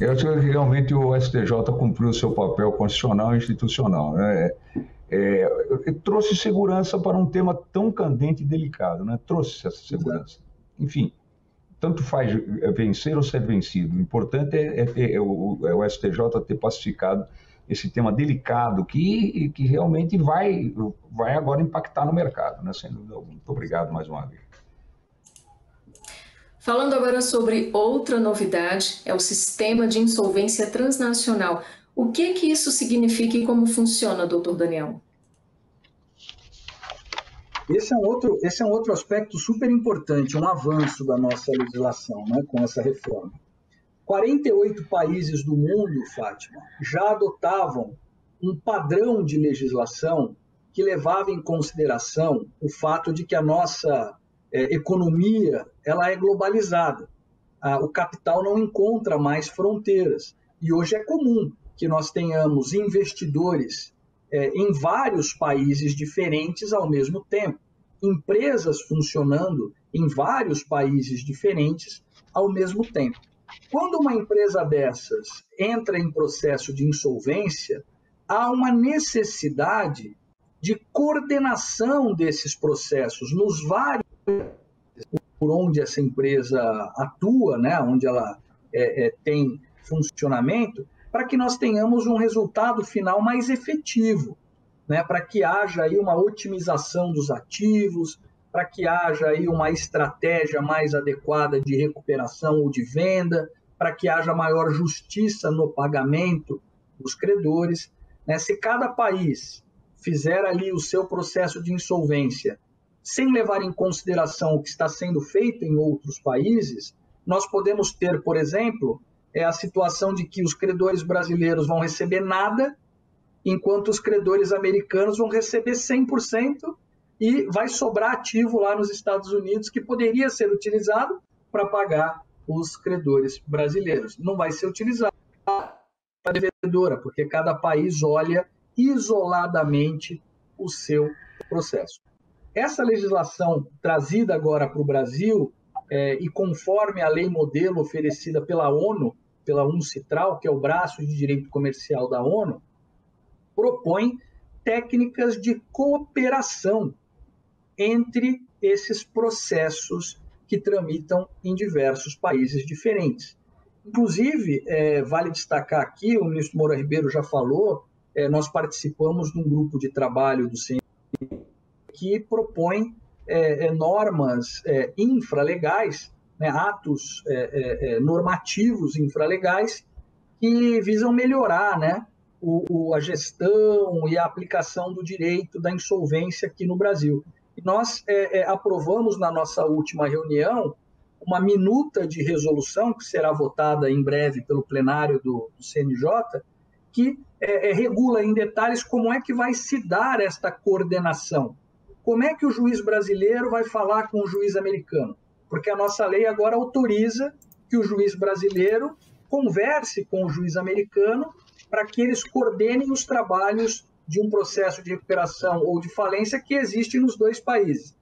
Eu acho que realmente o S T J cumpriu o seu papel constitucional e institucional, né? É, trouxe segurança para um tema tão candente e delicado, né? Trouxe essa segurança. Enfim, tanto faz vencer ou ser vencido. O importante é, é, ter, é, o, é o S T J ter pacificado esse tema delicado que, que realmente vai, vai agora impactar no mercado, né? Sem dúvida alguma. Muito obrigado mais uma vez. Falando agora sobre outra novidade, é o sistema de insolvência transnacional. O que que isso significa e como funciona, doutor Daniel? Esse é um outro, esse é um outro aspecto super importante, um avanço da nossa legislação, né, com essa reforma. quarenta e oito países do mundo, Fátima, já adotavam um padrão de legislação que levava em consideração o fato de que a nossa É, economia, ela é globalizada. Ah, o capital não encontra mais fronteiras. E hoje é comum que nós tenhamos investidores é, em vários países diferentes ao mesmo tempo, empresas funcionando em vários países diferentes ao mesmo tempo. Quando uma empresa dessas entra em processo de insolvência, há uma necessidade de coordenação desses processos nos vários por onde essa empresa atua, né, onde ela é, é, tem funcionamento, para que nós tenhamos um resultado final mais efetivo, né, para que haja aí uma otimização dos ativos, para que haja aí uma estratégia mais adequada de recuperação ou de venda, para que haja maior justiça no pagamento dos credores, né. Se cada país fizer ali o seu processo de insolvência sem levar em consideração o que está sendo feito em outros países, nós podemos ter, por exemplo, a situação de que os credores brasileiros vão receber nada, enquanto os credores americanos vão receber cem por cento e vai sobrar ativo lá nos Estados Unidos que poderia ser utilizado para pagar os credores brasileiros. Não vai ser utilizado para a devedora, porque cada país olha isoladamente o seu processo. Essa legislação trazida agora para o Brasil é, e conforme a lei modelo oferecida pela ONU, pela UNCITRAL, que é o braço de direito comercial da ONU, propõe técnicas de cooperação entre esses processos que tramitam em diversos países diferentes. Inclusive, é, vale destacar aqui, o ministro Moura Ribeiro já falou, é, nós participamos de um grupo de trabalho do C N J que propõe é, é, normas é, infralegais, né, atos é, é, normativos infralegais que visam melhorar, né, o, o, a gestão e a aplicação do direito da insolvência aqui no Brasil. E nós é, é, aprovamos na nossa última reunião uma minuta de resolução que será votada em breve pelo plenário do, do C N J, que é, é, regula em detalhes como é que vai se dar esta coordenação. Como é que o juiz brasileiro vai falar com o juiz americano? Porque a nossa lei agora autoriza que o juiz brasileiro converse com o juiz americano para que eles coordenem os trabalhos de um processo de recuperação ou de falência que existe nos dois países.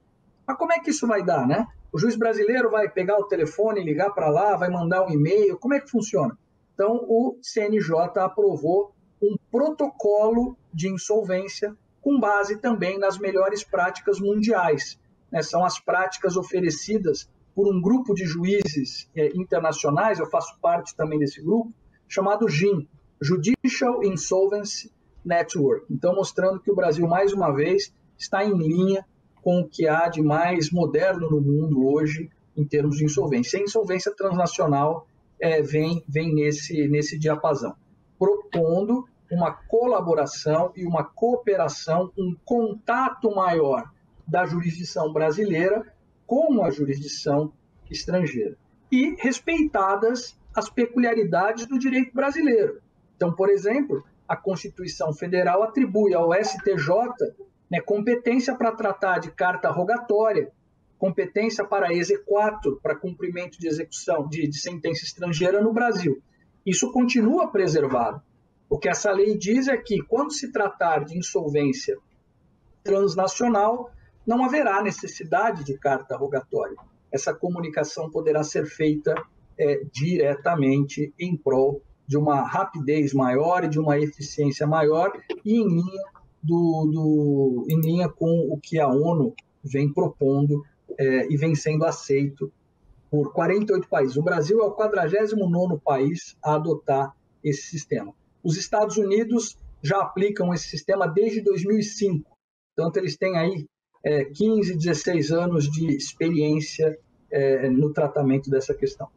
Mas como é que isso vai dar, né? O juiz brasileiro vai pegar o telefone, ligar para lá, vai mandar um e-mail, como é que funciona? Então, o C N J aprovou um protocolo de insolvência com base também nas melhores práticas mundiais, né? São as práticas oferecidas por um grupo de juízes é, internacionais, eu faço parte também desse grupo, chamado J I N, Judicial Insolvency Network. Então, mostrando que o Brasil, mais uma vez, está em linha com o que há de mais moderno no mundo hoje em termos de insolvência. A insolvência transnacional é, vem, vem nesse, nesse diapasão, propondo uma colaboração e uma cooperação, um contato maior da jurisdição brasileira com a jurisdição estrangeira. E respeitadas as peculiaridades do direito brasileiro. Então, por exemplo, a Constituição Federal atribui ao S T J, né, competência para tratar de carta rogatória, competência para exequatur, para cumprimento de execução de, de sentença estrangeira no Brasil. Isso continua preservado. O que essa lei diz é que, quando se tratar de insolvência transnacional, não haverá necessidade de carta rogatória. Essa comunicação poderá ser feita é, diretamente em prol de uma rapidez maior e de uma eficiência maior e em linha, do, do, em linha com o que a ONU vem propondo é, e vem sendo aceito por quarenta e oito países. O Brasil é o quadragésimo nono país a adotar esse sistema. Os Estados Unidos já aplicam esse sistema desde dois mil e cinco, portanto, eles têm aí é, quinze, dezesseis anos de experiência é, no tratamento dessa questão.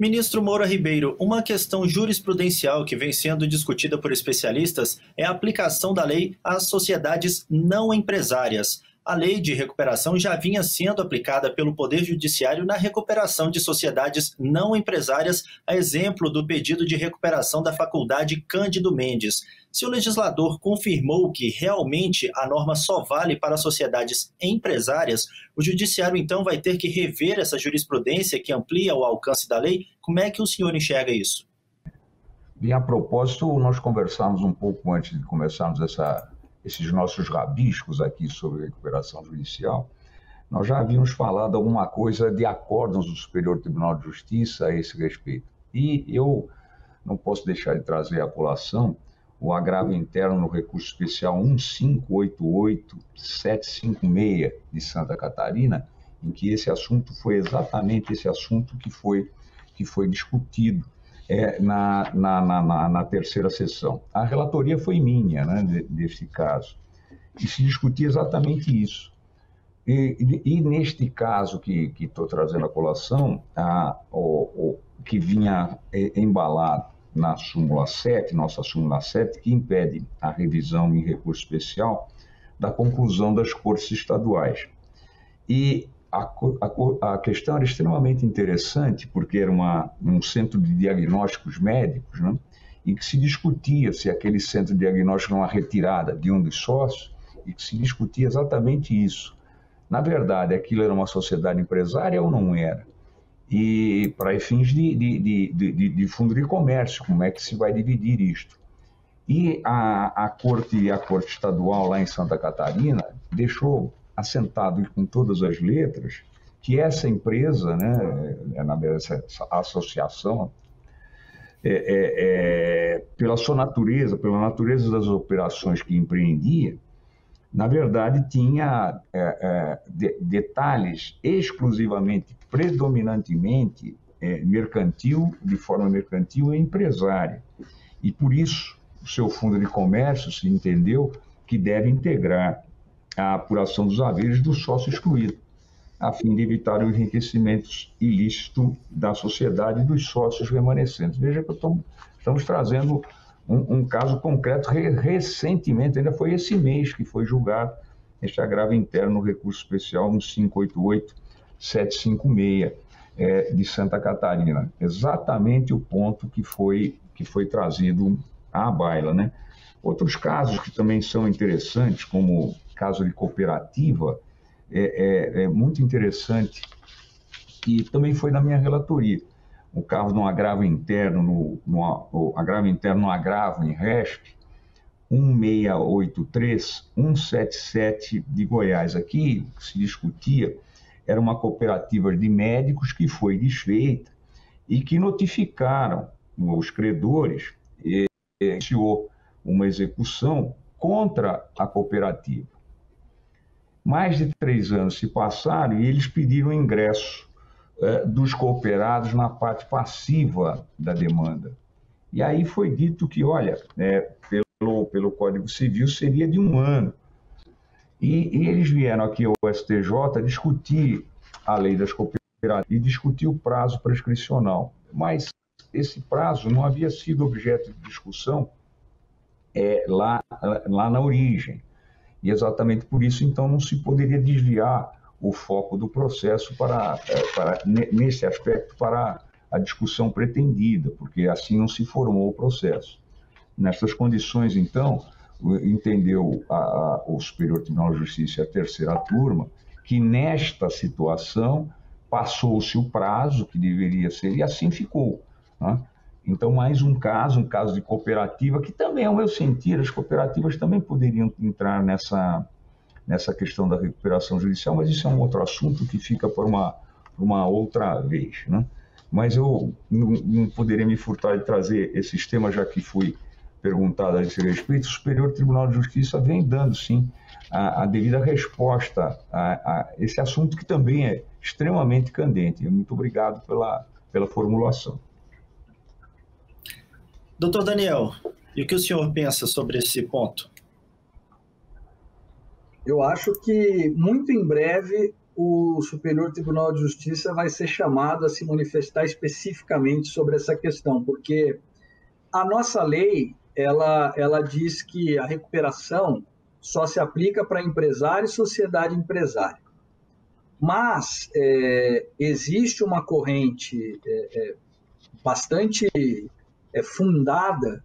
Ministro Moura Ribeiro, uma questão jurisprudencial que vem sendo discutida por especialistas é a aplicação da lei às sociedades não empresárias. A lei de recuperação já vinha sendo aplicada pelo Poder Judiciário na recuperação de sociedades não empresárias, a exemplo do pedido de recuperação da Faculdade Cândido Mendes. Se o legislador confirmou que realmente a norma só vale para sociedades empresárias, o Judiciário então vai ter que rever essa jurisprudência que amplia o alcance da lei. Como é que o senhor enxerga isso? E a propósito, nós conversamos um pouco antes de começarmos essa... esses nossos rabiscos aqui sobre recuperação judicial, nós já havíamos falado alguma coisa de acórdãos do Superior Tribunal de Justiça a esse respeito. E eu não posso deixar de trazer à colação o agravo interno no recurso especial um cinco oito oito sete cinco seis de Santa Catarina, em que esse assunto foi exatamente esse assunto que foi, que foi discutido. É, na, na, na, na terceira sessão. A relatoria foi minha, né, neste caso, e se discutia exatamente isso. E, e, e neste caso que estou trazendo à colação, a, o, o, que vinha embalado na Súmula sete, nossa Súmula sete, que impede a revisão em recurso especial da conclusão das cortes estaduais. E A, a, a questão era extremamente interessante, porque era uma, um centro de diagnósticos médicos, né, e que se discutia se aquele centro de diagnóstico era uma retirada de um dos sócios, e que se discutia exatamente isso. Na verdade, aquilo era uma sociedade empresária ou não era? E para fins de, de, de, de, de fundo de comércio, como é que se vai dividir isto? E a, a, corte, a corte estadual lá em Santa Catarina deixou assentado e com todas as letras, que essa empresa, né, essa associação é, é, pela sua natureza, pela natureza das operações que empreendia, na verdade tinha é, é, de, detalhes exclusivamente, predominantemente é, mercantil, de forma mercantil e empresária. E por isso o seu fundo de comércio se entendeu que deve integrar a apuração dos haveres do sócio excluído, a fim de evitar o enriquecimento ilícito da sociedade e dos sócios remanescentes. Veja que eu tô, estamos trazendo um, um caso concreto re, recentemente, ainda foi esse mês que foi julgado este agravo interno no recurso especial um cinco oito oito sete cinco seis é, de Santa Catarina. Exatamente o ponto que foi, que foi trazido à baila, né? Outros casos que também são interessantes, como o caso de cooperativa, É, é, é muito interessante, e também foi na minha relatoria, o caso de um agravo interno, no, no, no agravo interno, no agravo em R E S P, um seis oito três um sete sete de Goiás. Aqui o que se discutia era uma cooperativa de médicos que foi desfeita e que notificaram os credores e iniciou uma execução contra a cooperativa. Mais de três anos se passaram e eles pediram o ingresso eh, dos cooperados na parte passiva da demanda. E aí foi dito que, olha, né, pelo, pelo Código Civil seria de um ano. E, e eles vieram aqui ao S T J discutir a lei das cooperativas e discutir o prazo prescricional. Mas esse prazo não havia sido objeto de discussão eh, lá, lá na origem. E exatamente por isso, então, não se poderia desviar o foco do processo para, para, nesse aspecto, para a discussão pretendida, porque assim não se formou o processo. Nessas condições, então, entendeu a, a, o Superior Tribunal de Justiça e a terceira turma que nesta situação passou-se o prazo que deveria ser, e assim ficou, né? Então, mais um caso, um caso de cooperativa, que também, ao meu sentir, as cooperativas também poderiam entrar nessa, nessa questão da recuperação judicial, mas isso é um outro assunto que fica por uma, uma outra vez, né? Mas eu não, não poderia me furtar de trazer esses temas, já que fui perguntado a esse respeito. O Superior Tribunal de Justiça vem dando, sim, a, a devida resposta a, a esse assunto, que também é extremamente candente. Muito obrigado pela, pela formulação. Doutor Daniel, e o que o senhor pensa sobre esse ponto? Eu acho que muito em breve o Superior Tribunal de Justiça vai ser chamado a se manifestar especificamente sobre essa questão, porque a nossa lei, ela, ela diz que a recuperação só se aplica para empresário e sociedade empresária. Mas é, existe uma corrente é, é, bastante... É fundada,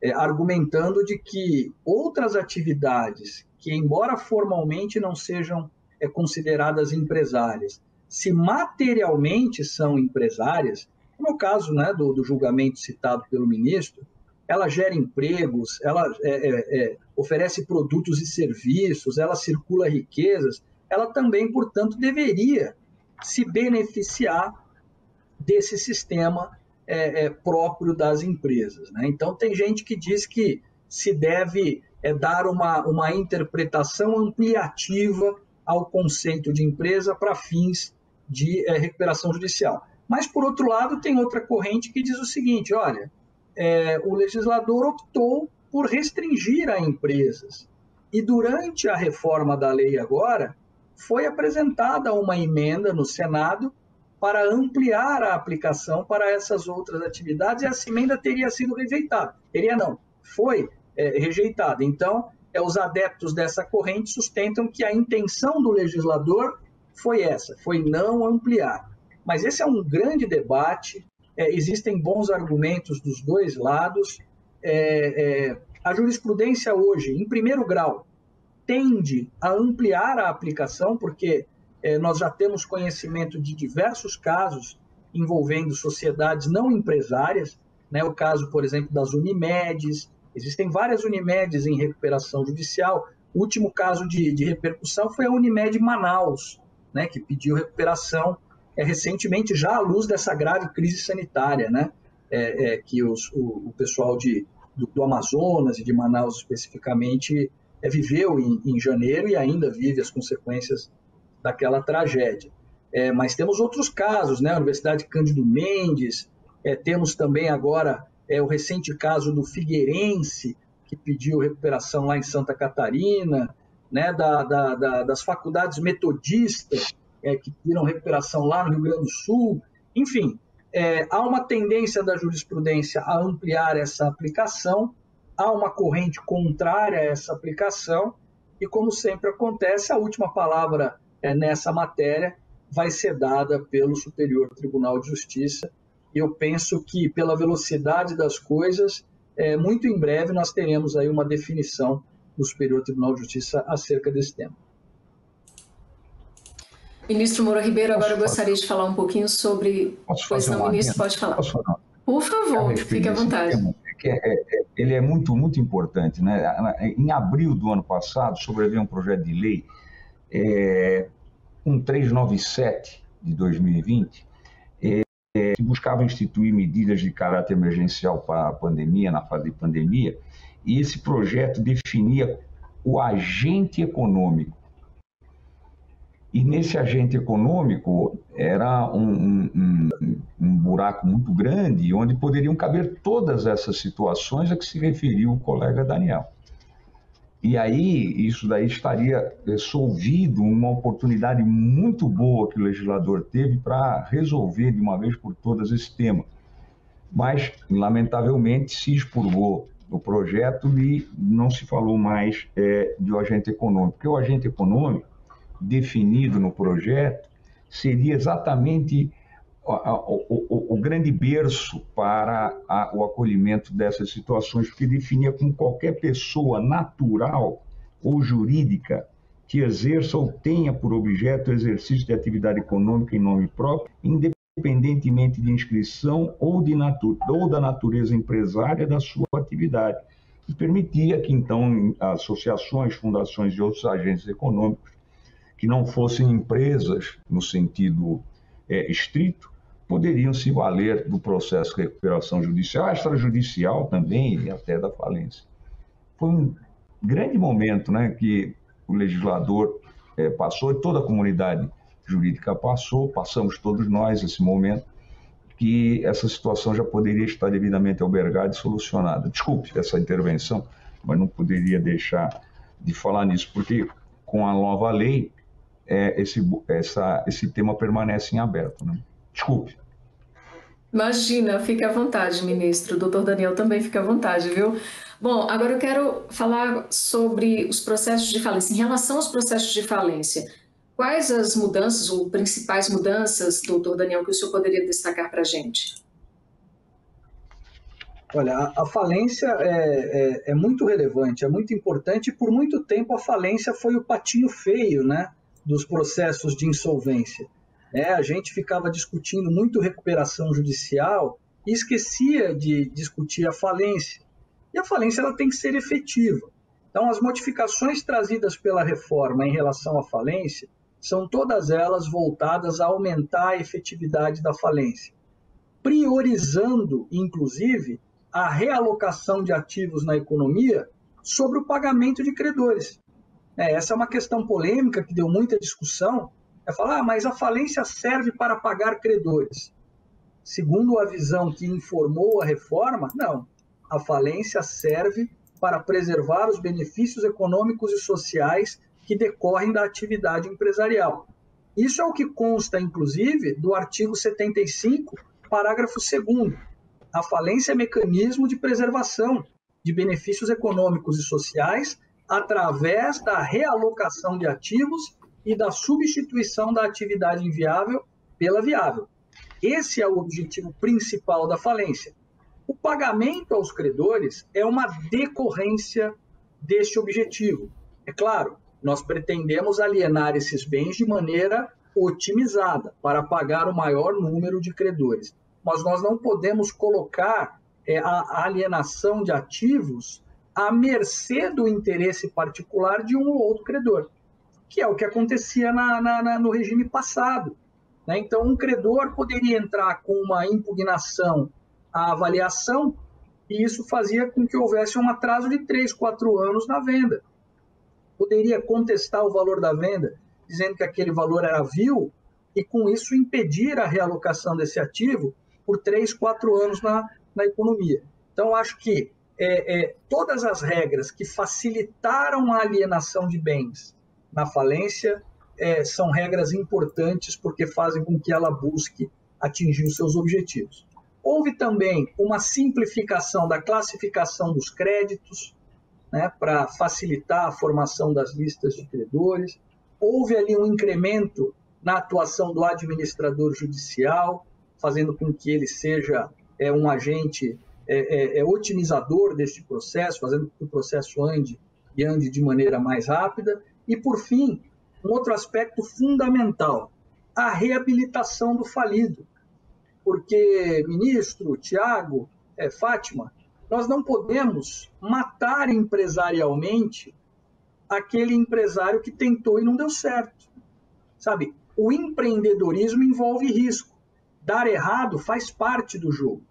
é, argumentando de que outras atividades que, embora formalmente não sejam é, consideradas empresárias, se materialmente são empresárias, no caso, né, do, do julgamento citado pelo ministro, ela gera empregos, ela é, é, é, oferece produtos e serviços, ela circula riquezas, ela também, portanto, deveria se beneficiar desse sistema É, é próprio das empresas, né? Então, tem gente que diz que se deve é, dar uma, uma interpretação ampliativa ao conceito de empresa para fins de é, recuperação judicial. Mas, por outro lado, tem outra corrente que diz o seguinte, olha, é, o legislador optou por restringir a empresas e durante a reforma da lei agora foi apresentada uma emenda no Senado para ampliar a aplicação para essas outras atividades, e essa emenda teria sido rejeitada. Teria não, foi é, rejeitada. Então, é, os adeptos dessa corrente sustentam que a intenção do legislador foi essa, foi não ampliar. Mas esse é um grande debate, é, existem bons argumentos dos dois lados. É, é, a jurisprudência hoje, em primeiro grau, tende a ampliar a aplicação, porque... É, nós já temos conhecimento de diversos casos envolvendo sociedades não empresárias, né? O caso, por exemplo, das Unimedes, existem várias Unimedes em recuperação judicial. O último caso de, de repercussão foi a Unimed Manaus, né? Que pediu recuperação é, recentemente, já à luz dessa grave crise sanitária, né? é, é, que os, o, o pessoal de, do, do Amazonas e de Manaus especificamente é, viveu em, em janeiro e ainda vive as consequências daquela tragédia. É, mas temos outros casos, né? A Universidade Cândido Mendes, é, temos também agora é, o recente caso do Figueirense, que pediu recuperação lá em Santa Catarina, né? da, da, da, das faculdades metodistas, é, que pediram recuperação lá no Rio Grande do Sul. Enfim, é, há uma tendência da jurisprudência a ampliar essa aplicação, há uma corrente contrária a essa aplicação, e como sempre acontece, a última palavra é, nessa matéria vai ser dada pelo Superior Tribunal de Justiça. E eu penso que, pela velocidade das coisas, é, muito em breve nós teremos aí uma definição do Superior Tribunal de Justiça acerca desse tema. Ministro Moura Ribeiro, agora eu gostaria de falar um pouquinho sobre... Posso fazer uma... Pois não, ministro, pode falar. Posso falar? Por favor, fique à vontade. Ele é muito, muito importante, né? Em abril do ano passado, sobreveio um projeto de lei... É... um trezentos e noventa e sete de dois mil e vinte, é, é, que buscava instituir medidas de caráter emergencial para a pandemia, na fase de pandemia, e esse projeto definia o agente econômico. E nesse agente econômico era um, um, um, um buraco muito grande, onde poderiam caber todas essas situações a que se referiu o colega Daniel. E aí, isso daí estaria solvido, uma oportunidade muito boa que o legislador teve para resolver de uma vez por todas esse tema. Mas, lamentavelmente, se expurgou o projeto e não se falou mais é, de um agente econômico. Porque o agente econômico, definido no projeto, seria exatamente o, o, o, o grande berço para a, o acolhimento dessas situações, porque definia como qualquer pessoa natural ou jurídica que exerça ou tenha por objeto o exercício de atividade econômica em nome próprio, independentemente de inscrição ou, de natu ou da natureza empresária da sua atividade. E permitia que, então, associações, fundações e outros agentes econômicos que não fossem empresas no sentido é, estrito, poderiam se valer do processo de recuperação judicial, extrajudicial também e até da falência. Foi um grande momento, né, que o legislador é, passou, e toda a comunidade jurídica passou, passamos todos nós esse momento, que essa situação já poderia estar devidamente albergada e solucionada. Desculpe essa intervenção, mas não poderia deixar de falar nisso, porque com a nova lei, é, esse, essa, esse tema permanece em aberto, né? Desculpe. Imagina, fique à vontade, ministro. O doutor Daniel também fica à vontade, viu? Bom, agora eu quero falar sobre os processos de falência. Em relação aos processos de falência, quais as mudanças ou principais mudanças, doutor Daniel, que o senhor poderia destacar para a gente? Olha, a falência é, é, é muito relevante, é muito importante. Por muito tempo a falência foi o patinho feio, né, dos processos de insolvência. É, a gente ficava discutindo muito recuperação judicial e esquecia de discutir a falência. E a falência ela tem que ser efetiva. Então, as modificações trazidas pela reforma em relação à falência são todas elas voltadas a aumentar a efetividade da falência, priorizando, inclusive, a realocação de ativos na economia sobre o pagamento de credores. É, essa é uma questão polêmica que deu muita discussão. É falar, ah, mas a falência serve para pagar credores. Segundo a visão que informou a reforma, não. A falência serve para preservar os benefícios econômicos e sociais que decorrem da atividade empresarial. Isso é o que consta, inclusive, do artigo setenta e cinco, parágrafo segundo. A falência é mecanismo de preservação de benefícios econômicos e sociais através da realocação de ativos e da substituição da atividade inviável pela viável. Esse é o objetivo principal da falência. O pagamento aos credores é uma decorrência deste objetivo. É claro, nós pretendemos alienar esses bens de maneira otimizada, para pagar o maior número de credores. Mas nós não podemos colocar é, a alienação de ativos à mercê do interesse particular de um ou outro credor, que é o que acontecia na, na, na, no regime passado, né? Então, um credor poderia entrar com uma impugnação a avaliação, e isso fazia com que houvesse um atraso de três, quatro anos na venda. Poderia contestar o valor da venda, dizendo que aquele valor era vil, e com isso impedir a realocação desse ativo por três, quatro anos na, na economia. Então, acho que é, é, todas as regras que facilitaram a alienação de bens na falência é, são regras importantes porque fazem com que ela busque atingir os seus objetivos. Houve também uma simplificação da classificação dos créditos, né, para facilitar a formação das listas de credores. Houve ali um incremento na atuação do administrador judicial, fazendo com que ele seja é, um agente é, é, é, otimizador deste processo, fazendo com que o processo ande e ande de maneira mais rápida. E, por fim, um outro aspecto fundamental, a reabilitação do falido. Porque, ministro, Thiago, é, Fátima, nós não podemos matar empresarialmente aquele empresário que tentou e não deu certo. Sabe, o empreendedorismo envolve risco. Dar errado faz parte do jogo.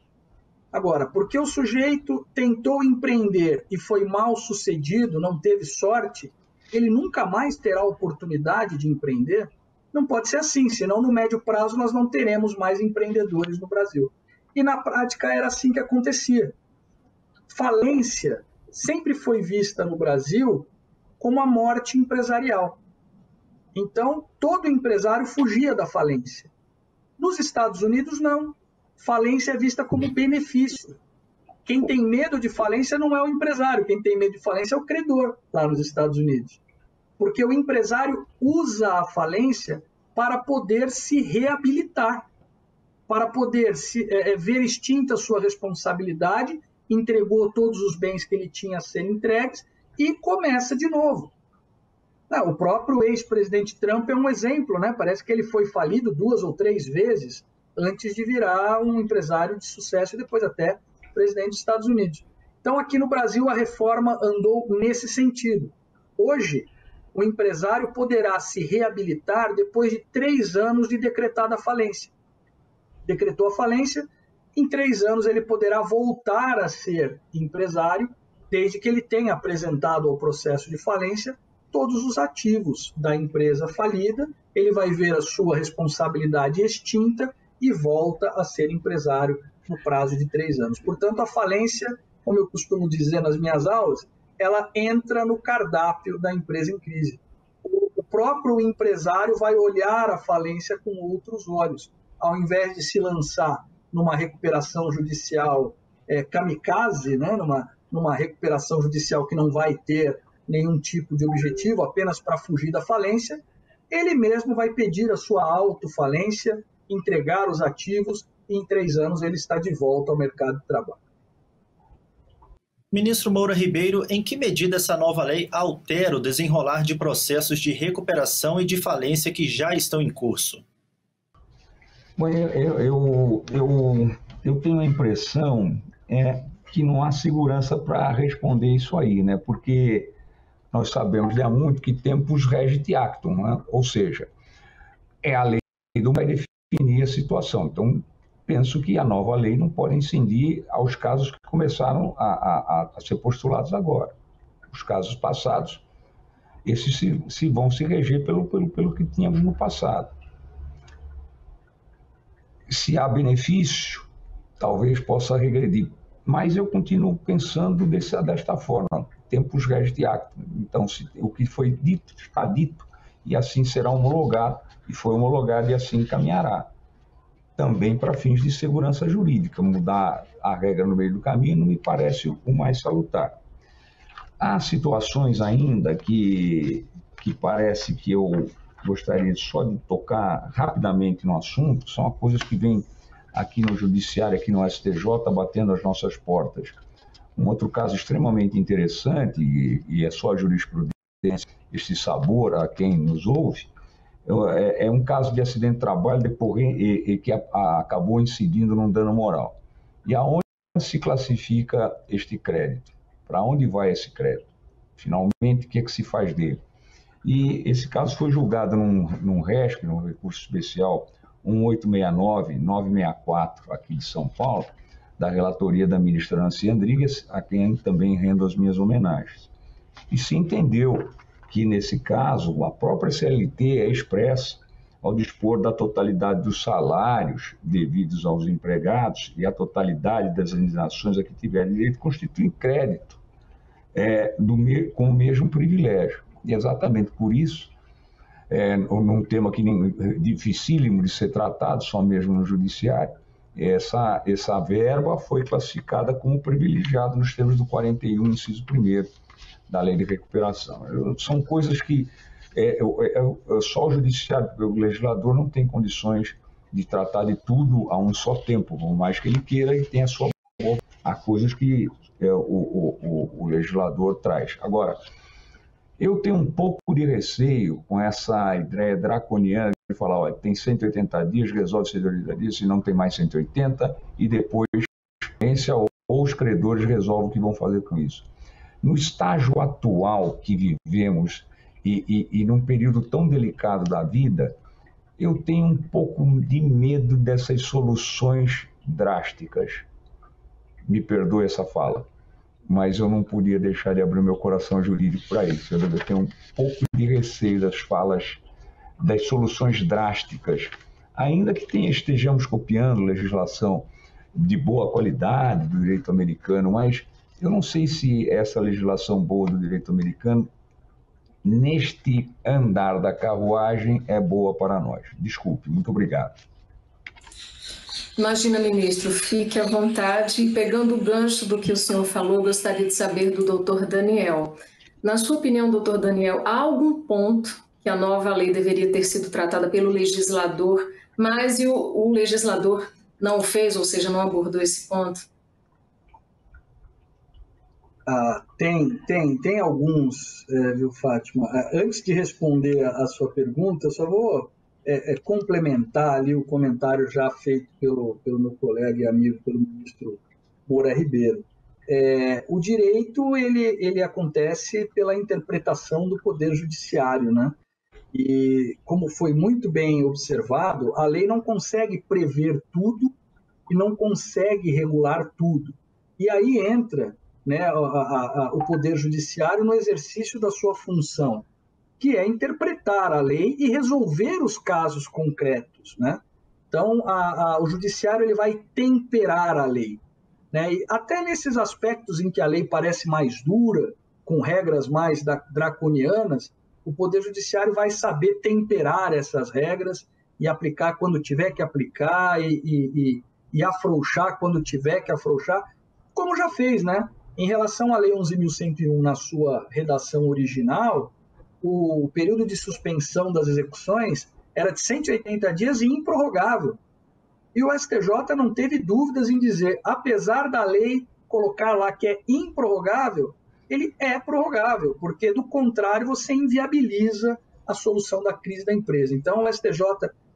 Agora, porque o sujeito tentou empreender e foi mal sucedido, não teve sorte, ele nunca mais terá oportunidade de empreender? Não pode ser assim, senão no médio prazo nós não teremos mais empreendedores no Brasil. E na prática era assim que acontecia. Falência sempre foi vista no Brasil como a morte empresarial. Então, todo empresário fugia da falência. Nos Estados Unidos, não. Falência é vista como benefício. Quem tem medo de falência não é o empresário, quem tem medo de falência é o credor lá nos Estados Unidos. Porque o empresário usa a falência para poder se reabilitar, para poder se, é, ver extinta sua responsabilidade, entregou todos os bens que ele tinha a ser entregues e começa de novo. Não, o próprio ex-presidente Trump é um exemplo, né? Parece que ele foi falido duas ou três vezes antes de virar um empresário de sucesso e depois até presidente dos Estados Unidos. Então, aqui no Brasil, a reforma andou nesse sentido. Hoje, o empresário poderá se reabilitar depois de três anos de decretada falência. Decretou a falência, em três anos ele poderá voltar a ser empresário, desde que ele tenha apresentado ao processo de falência todos os ativos da empresa falida, ele vai ver a sua responsabilidade extinta e volta a ser empresário no prazo de três anos. Portanto, a falência, como eu costumo dizer nas minhas aulas, ela entra no cardápio da empresa em crise. O próprio empresário vai olhar a falência com outros olhos. Ao invés de se lançar numa recuperação judicial é, kamikaze, né? numa, numa recuperação judicial que não vai ter nenhum tipo de objetivo, apenas para fugir da falência, ele mesmo vai pedir a sua autofalência, entregar os ativos e em três anos ele está de volta ao mercado de trabalho. Ministro Moura Ribeiro, em que medida essa nova lei altera o desenrolar de processos de recuperação e de falência que já estão em curso? Bom, eu, eu, eu, eu tenho a impressão é, que não há segurança para responder isso aí, né? Porque nós sabemos há muito que tempus regit actum, né? Ou seja, é a lei do vai definir a situação. Então, penso que a nova lei não pode incidir aos casos que começaram a, a, a ser postulados agora. Os casos passados, esses se, se vão se reger pelo, pelo, pelo que tínhamos no passado. Se há benefício, talvez possa regredir. Mas eu continuo pensando dessa, desta forma, tempus regit actum. Então, se, o que foi dito, está dito, e assim será homologado, e foi homologado e assim caminhará. Também para fins de segurança jurídica, mudar a regra no meio do caminho não me parece o mais salutar. Há situações ainda que, que parece que eu gostaria só de tocar rapidamente no assunto, são coisas que vêm aqui no judiciário, aqui no S T J, batendo as nossas portas. Um outro caso extremamente interessante, e, e é só a jurisprudência, esse sabor a quem nos ouve, é um caso de acidente de trabalho decorrente e, e que a, a, acabou incidindo num dano moral. E aonde se classifica este crédito? Para onde vai esse crédito? Finalmente, o que é que se faz dele? E esse caso foi julgado num, num R E S C, num recurso especial um oito seis nove nove seis quatro, aqui de São Paulo, da relatoria da ministra Nancy Andrigues, a quem também rendo as minhas homenagens. E se entendeu que, nesse caso, a própria C L T é expressa ao dispor da totalidade dos salários devidos aos empregados e a totalidade das indenizações a que tiverem direito, constitui crédito é, do, com o mesmo privilégio. E exatamente por isso, é, num tema que é dificílimo de ser tratado, só mesmo no judiciário, essa, essa verba foi classificada como privilegiada nos termos do quarenta e um, inciso primeiro, da Lei de Recuperação. São coisas que É, é, é, só o judiciário, o legislador não tem condições de tratar de tudo a um só tempo, por mais que ele queira e tenha a sua... Há coisas que é, o, o, o legislador traz. Agora, eu tenho um pouco de receio com essa ideia draconiana de falar, olha, tem cento e oitenta dias, resolve cento e oitenta dias, se não tem mais cento e oitenta, e depois ou, ou os credores resolvem o que vão fazer com isso. No estágio atual que vivemos, E, e, e num período tão delicado da vida, eu tenho um pouco de medo dessas soluções drásticas. Me perdoe essa fala, mas eu não podia deixar de abrir meu coração jurídico para isso. Eu tenho um pouco de receio das falas, das soluções drásticas. Ainda que tenha, estejamos copiando legislação de boa qualidade do direito americano, mas eu não sei se essa legislação boa do direito americano neste andar da carruagem é boa para nós. Desculpe, muito obrigado. Imagina, ministro, fique à vontade. E pegando o gancho do que o senhor falou, gostaria de saber do doutor Daniel. Na sua opinião, doutor Daniel, há algum ponto que a nova lei deveria ter sido tratada pelo legislador, mas o, o legislador não o fez, ou seja, não abordou esse ponto? Ah, tem, tem, tem alguns, é, viu, Fátima? Antes de responder a, a sua pergunta, eu só vou é, é, complementar ali o comentário já feito pelo, pelo meu colega e amigo, pelo ministro Moura Ribeiro. É, o direito, ele, ele acontece pela interpretação do Poder Judiciário, né? E, como foi muito bem observado, a lei não consegue prever tudo e não consegue regular tudo. E aí entra... Né, a, a, a, o Poder Judiciário no exercício da sua função, que é interpretar a lei e resolver os casos concretos, né? Então, a, a, o Judiciário ele vai temperar a lei, né? E até nesses aspectos em que a lei parece mais dura, com regras mais da, draconianas, o Poder Judiciário vai saber temperar essas regras e aplicar quando tiver que aplicar e, e, e, e afrouxar quando tiver que afrouxar, como já fez, né? Em relação à Lei onze mil cento e um, na sua redação original, o período de suspensão das execuções era de cento e oitenta dias e improrrogável. E o S T J não teve dúvidas em dizer, apesar da lei colocar lá que é improrrogável, ele é prorrogável, porque do contrário você inviabiliza a solução da crise da empresa. Então o S T J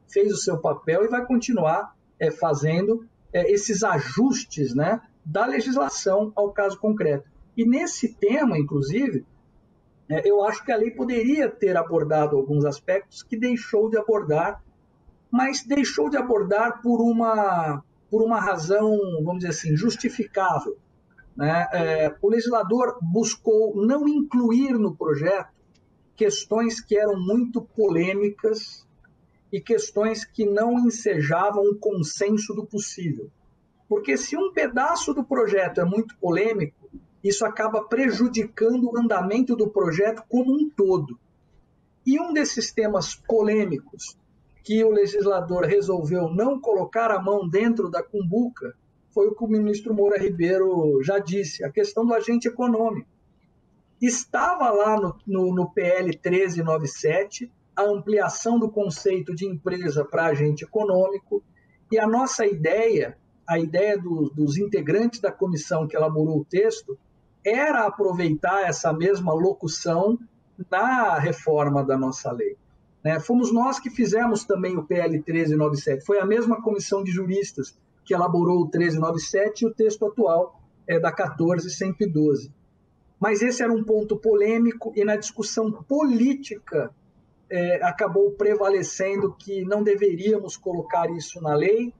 fez o seu papel e vai continuar é, fazendo é, esses ajustes, né? Da legislação ao caso concreto. E nesse tema, inclusive, eu acho que a lei poderia ter abordado alguns aspectos que deixou de abordar, mas deixou de abordar por uma, por uma razão, vamos dizer assim, justificável, né? É, o legislador buscou não incluir no projeto questões que eram muito polêmicas e questões que não ensejavam o consenso do possível. Porque se um pedaço do projeto é muito polêmico, isso acaba prejudicando o andamento do projeto como um todo. E um desses temas polêmicos que o legislador resolveu não colocar a mão dentro da cumbuca foi o que o ministro Moura Ribeiro já disse, a questão do agente econômico. Estava lá no, no, no P L treze noventa e sete a ampliação do conceito de empresa para agente econômico, e a nossa ideia... A ideia do, dos integrantes da comissão que elaborou o texto era aproveitar essa mesma locução na reforma da nossa lei, né? Fomos nós que fizemos também o P L treze noventa e sete, foi a mesma comissão de juristas que elaborou o treze noventa e sete e o texto atual é da quatorze cento e doze. Mas esse era um ponto polêmico e na discussão política é, acabou prevalecendo que não deveríamos colocar isso na lei,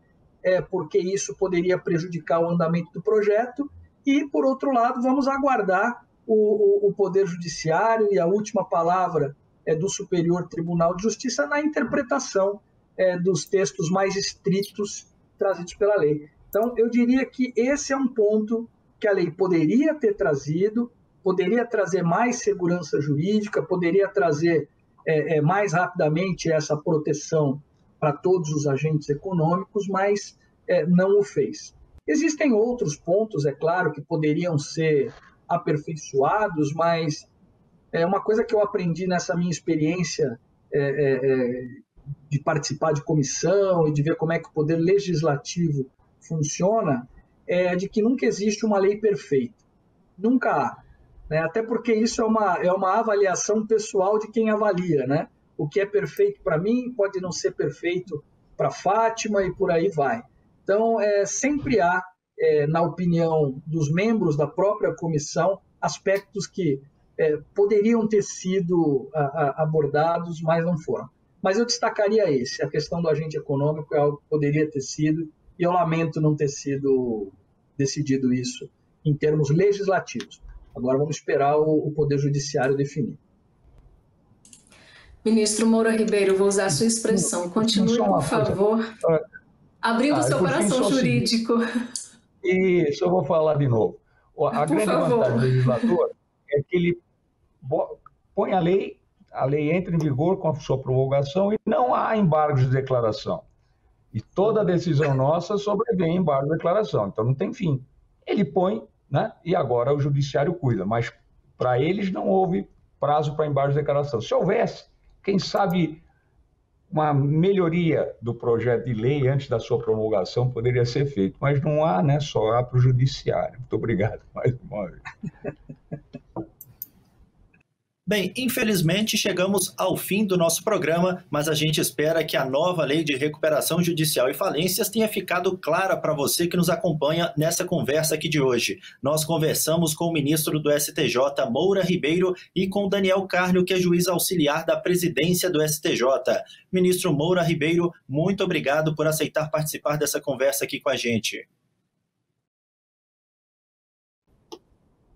é, porque isso poderia prejudicar o andamento do projeto. E, por outro lado, vamos aguardar o, o, o Poder Judiciário e a última palavra é, do Superior Tribunal de Justiça na interpretação é, dos textos mais estritos trazidos pela lei. Então, eu diria que esse é um ponto que a lei poderia ter trazido, poderia trazer mais segurança jurídica, poderia trazer é, é, mais rapidamente essa proteção para todos os agentes econômicos, mas é, não o fez. Existem outros pontos, é claro, que poderiam ser aperfeiçoados, mas é uma coisa que eu aprendi nessa minha experiência é, é, é, de participar de comissão e de ver como é que o poder legislativo funciona, é de que nunca existe uma lei perfeita. Nunca há, né? Até porque isso é uma, é uma avaliação pessoal de quem avalia, né? O que é perfeito para mim pode não ser perfeito para Fátima e por aí vai. Então, é, sempre há, é, na opinião dos membros da própria comissão, aspectos que é, poderiam ter sido a, a, abordados, mas não foram. Mas eu destacaria esse, a questão do agente econômico é algo que poderia ter sido, e eu lamento não ter sido decidido isso em termos legislativos. Agora vamos esperar o, o Poder Judiciário definir. Ministro Moura Ribeiro, vou usar a sua expressão. Continue, por favor. Abrindo ah, seu coração jurídico. Isso, eu vou falar de novo. A Por grande favor. vantagem do legislador é que ele põe a lei, a lei entra em vigor com a sua promulgação e não há embargos de declaração. E toda decisão nossa sobrevém em embargo de declaração, então não tem fim. Ele põe, né, e agora o judiciário cuida, mas para eles não houve prazo para embargo de declaração. Se houvesse, quem sabe... uma melhoria do projeto de lei antes da sua promulgação poderia ser feito, mas não há, né? Só há para o judiciário. Muito obrigado mais uma vez. Bem, infelizmente chegamos ao fim do nosso programa, mas a gente espera que a nova Lei de Recuperação Judicial e Falências tenha ficado clara para você que nos acompanha nessa conversa aqui de hoje. Nós conversamos com o ministro do S T J, Moura Ribeiro, e com Daniel Carnio, que é juiz auxiliar da presidência do S T J. Ministro Moura Ribeiro, muito obrigado por aceitar participar dessa conversa aqui com a gente.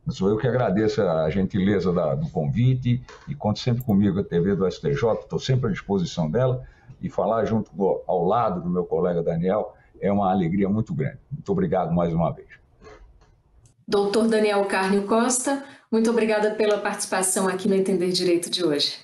Sou eu que agradeço a gentileza da, do convite e conte sempre comigo, a T V do S T J, estou sempre à disposição dela e falar junto do, ao lado do meu colega Daniel é uma alegria muito grande. Muito obrigado mais uma vez. Doutor Daniel Carnio Costa, muito obrigada pela participação aqui no Entender Direito de hoje.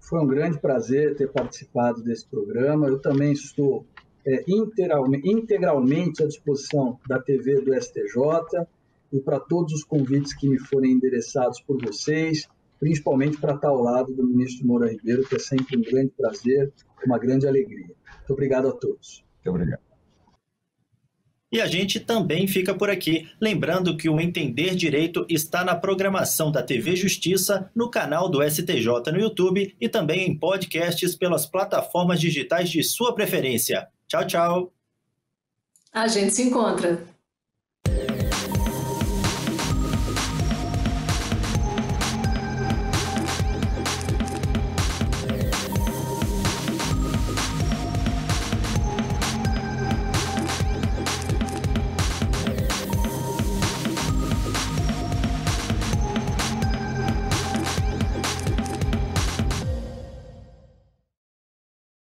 Foi um grande prazer ter participado desse programa. Eu também estou... É, integralmente à disposição da T V do S T J e para todos os convites que me forem endereçados por vocês, principalmente para estar ao lado do ministro Moura Ribeiro, que é sempre um grande prazer, uma grande alegria. Muito obrigado a todos. Muito obrigado. E a gente também fica por aqui, lembrando que o Entender Direito está na programação da T V Justiça, no canal do S T J no YouTube e também em podcasts pelas plataformas digitais de sua preferência. Tchau, tchau! A gente se encontra!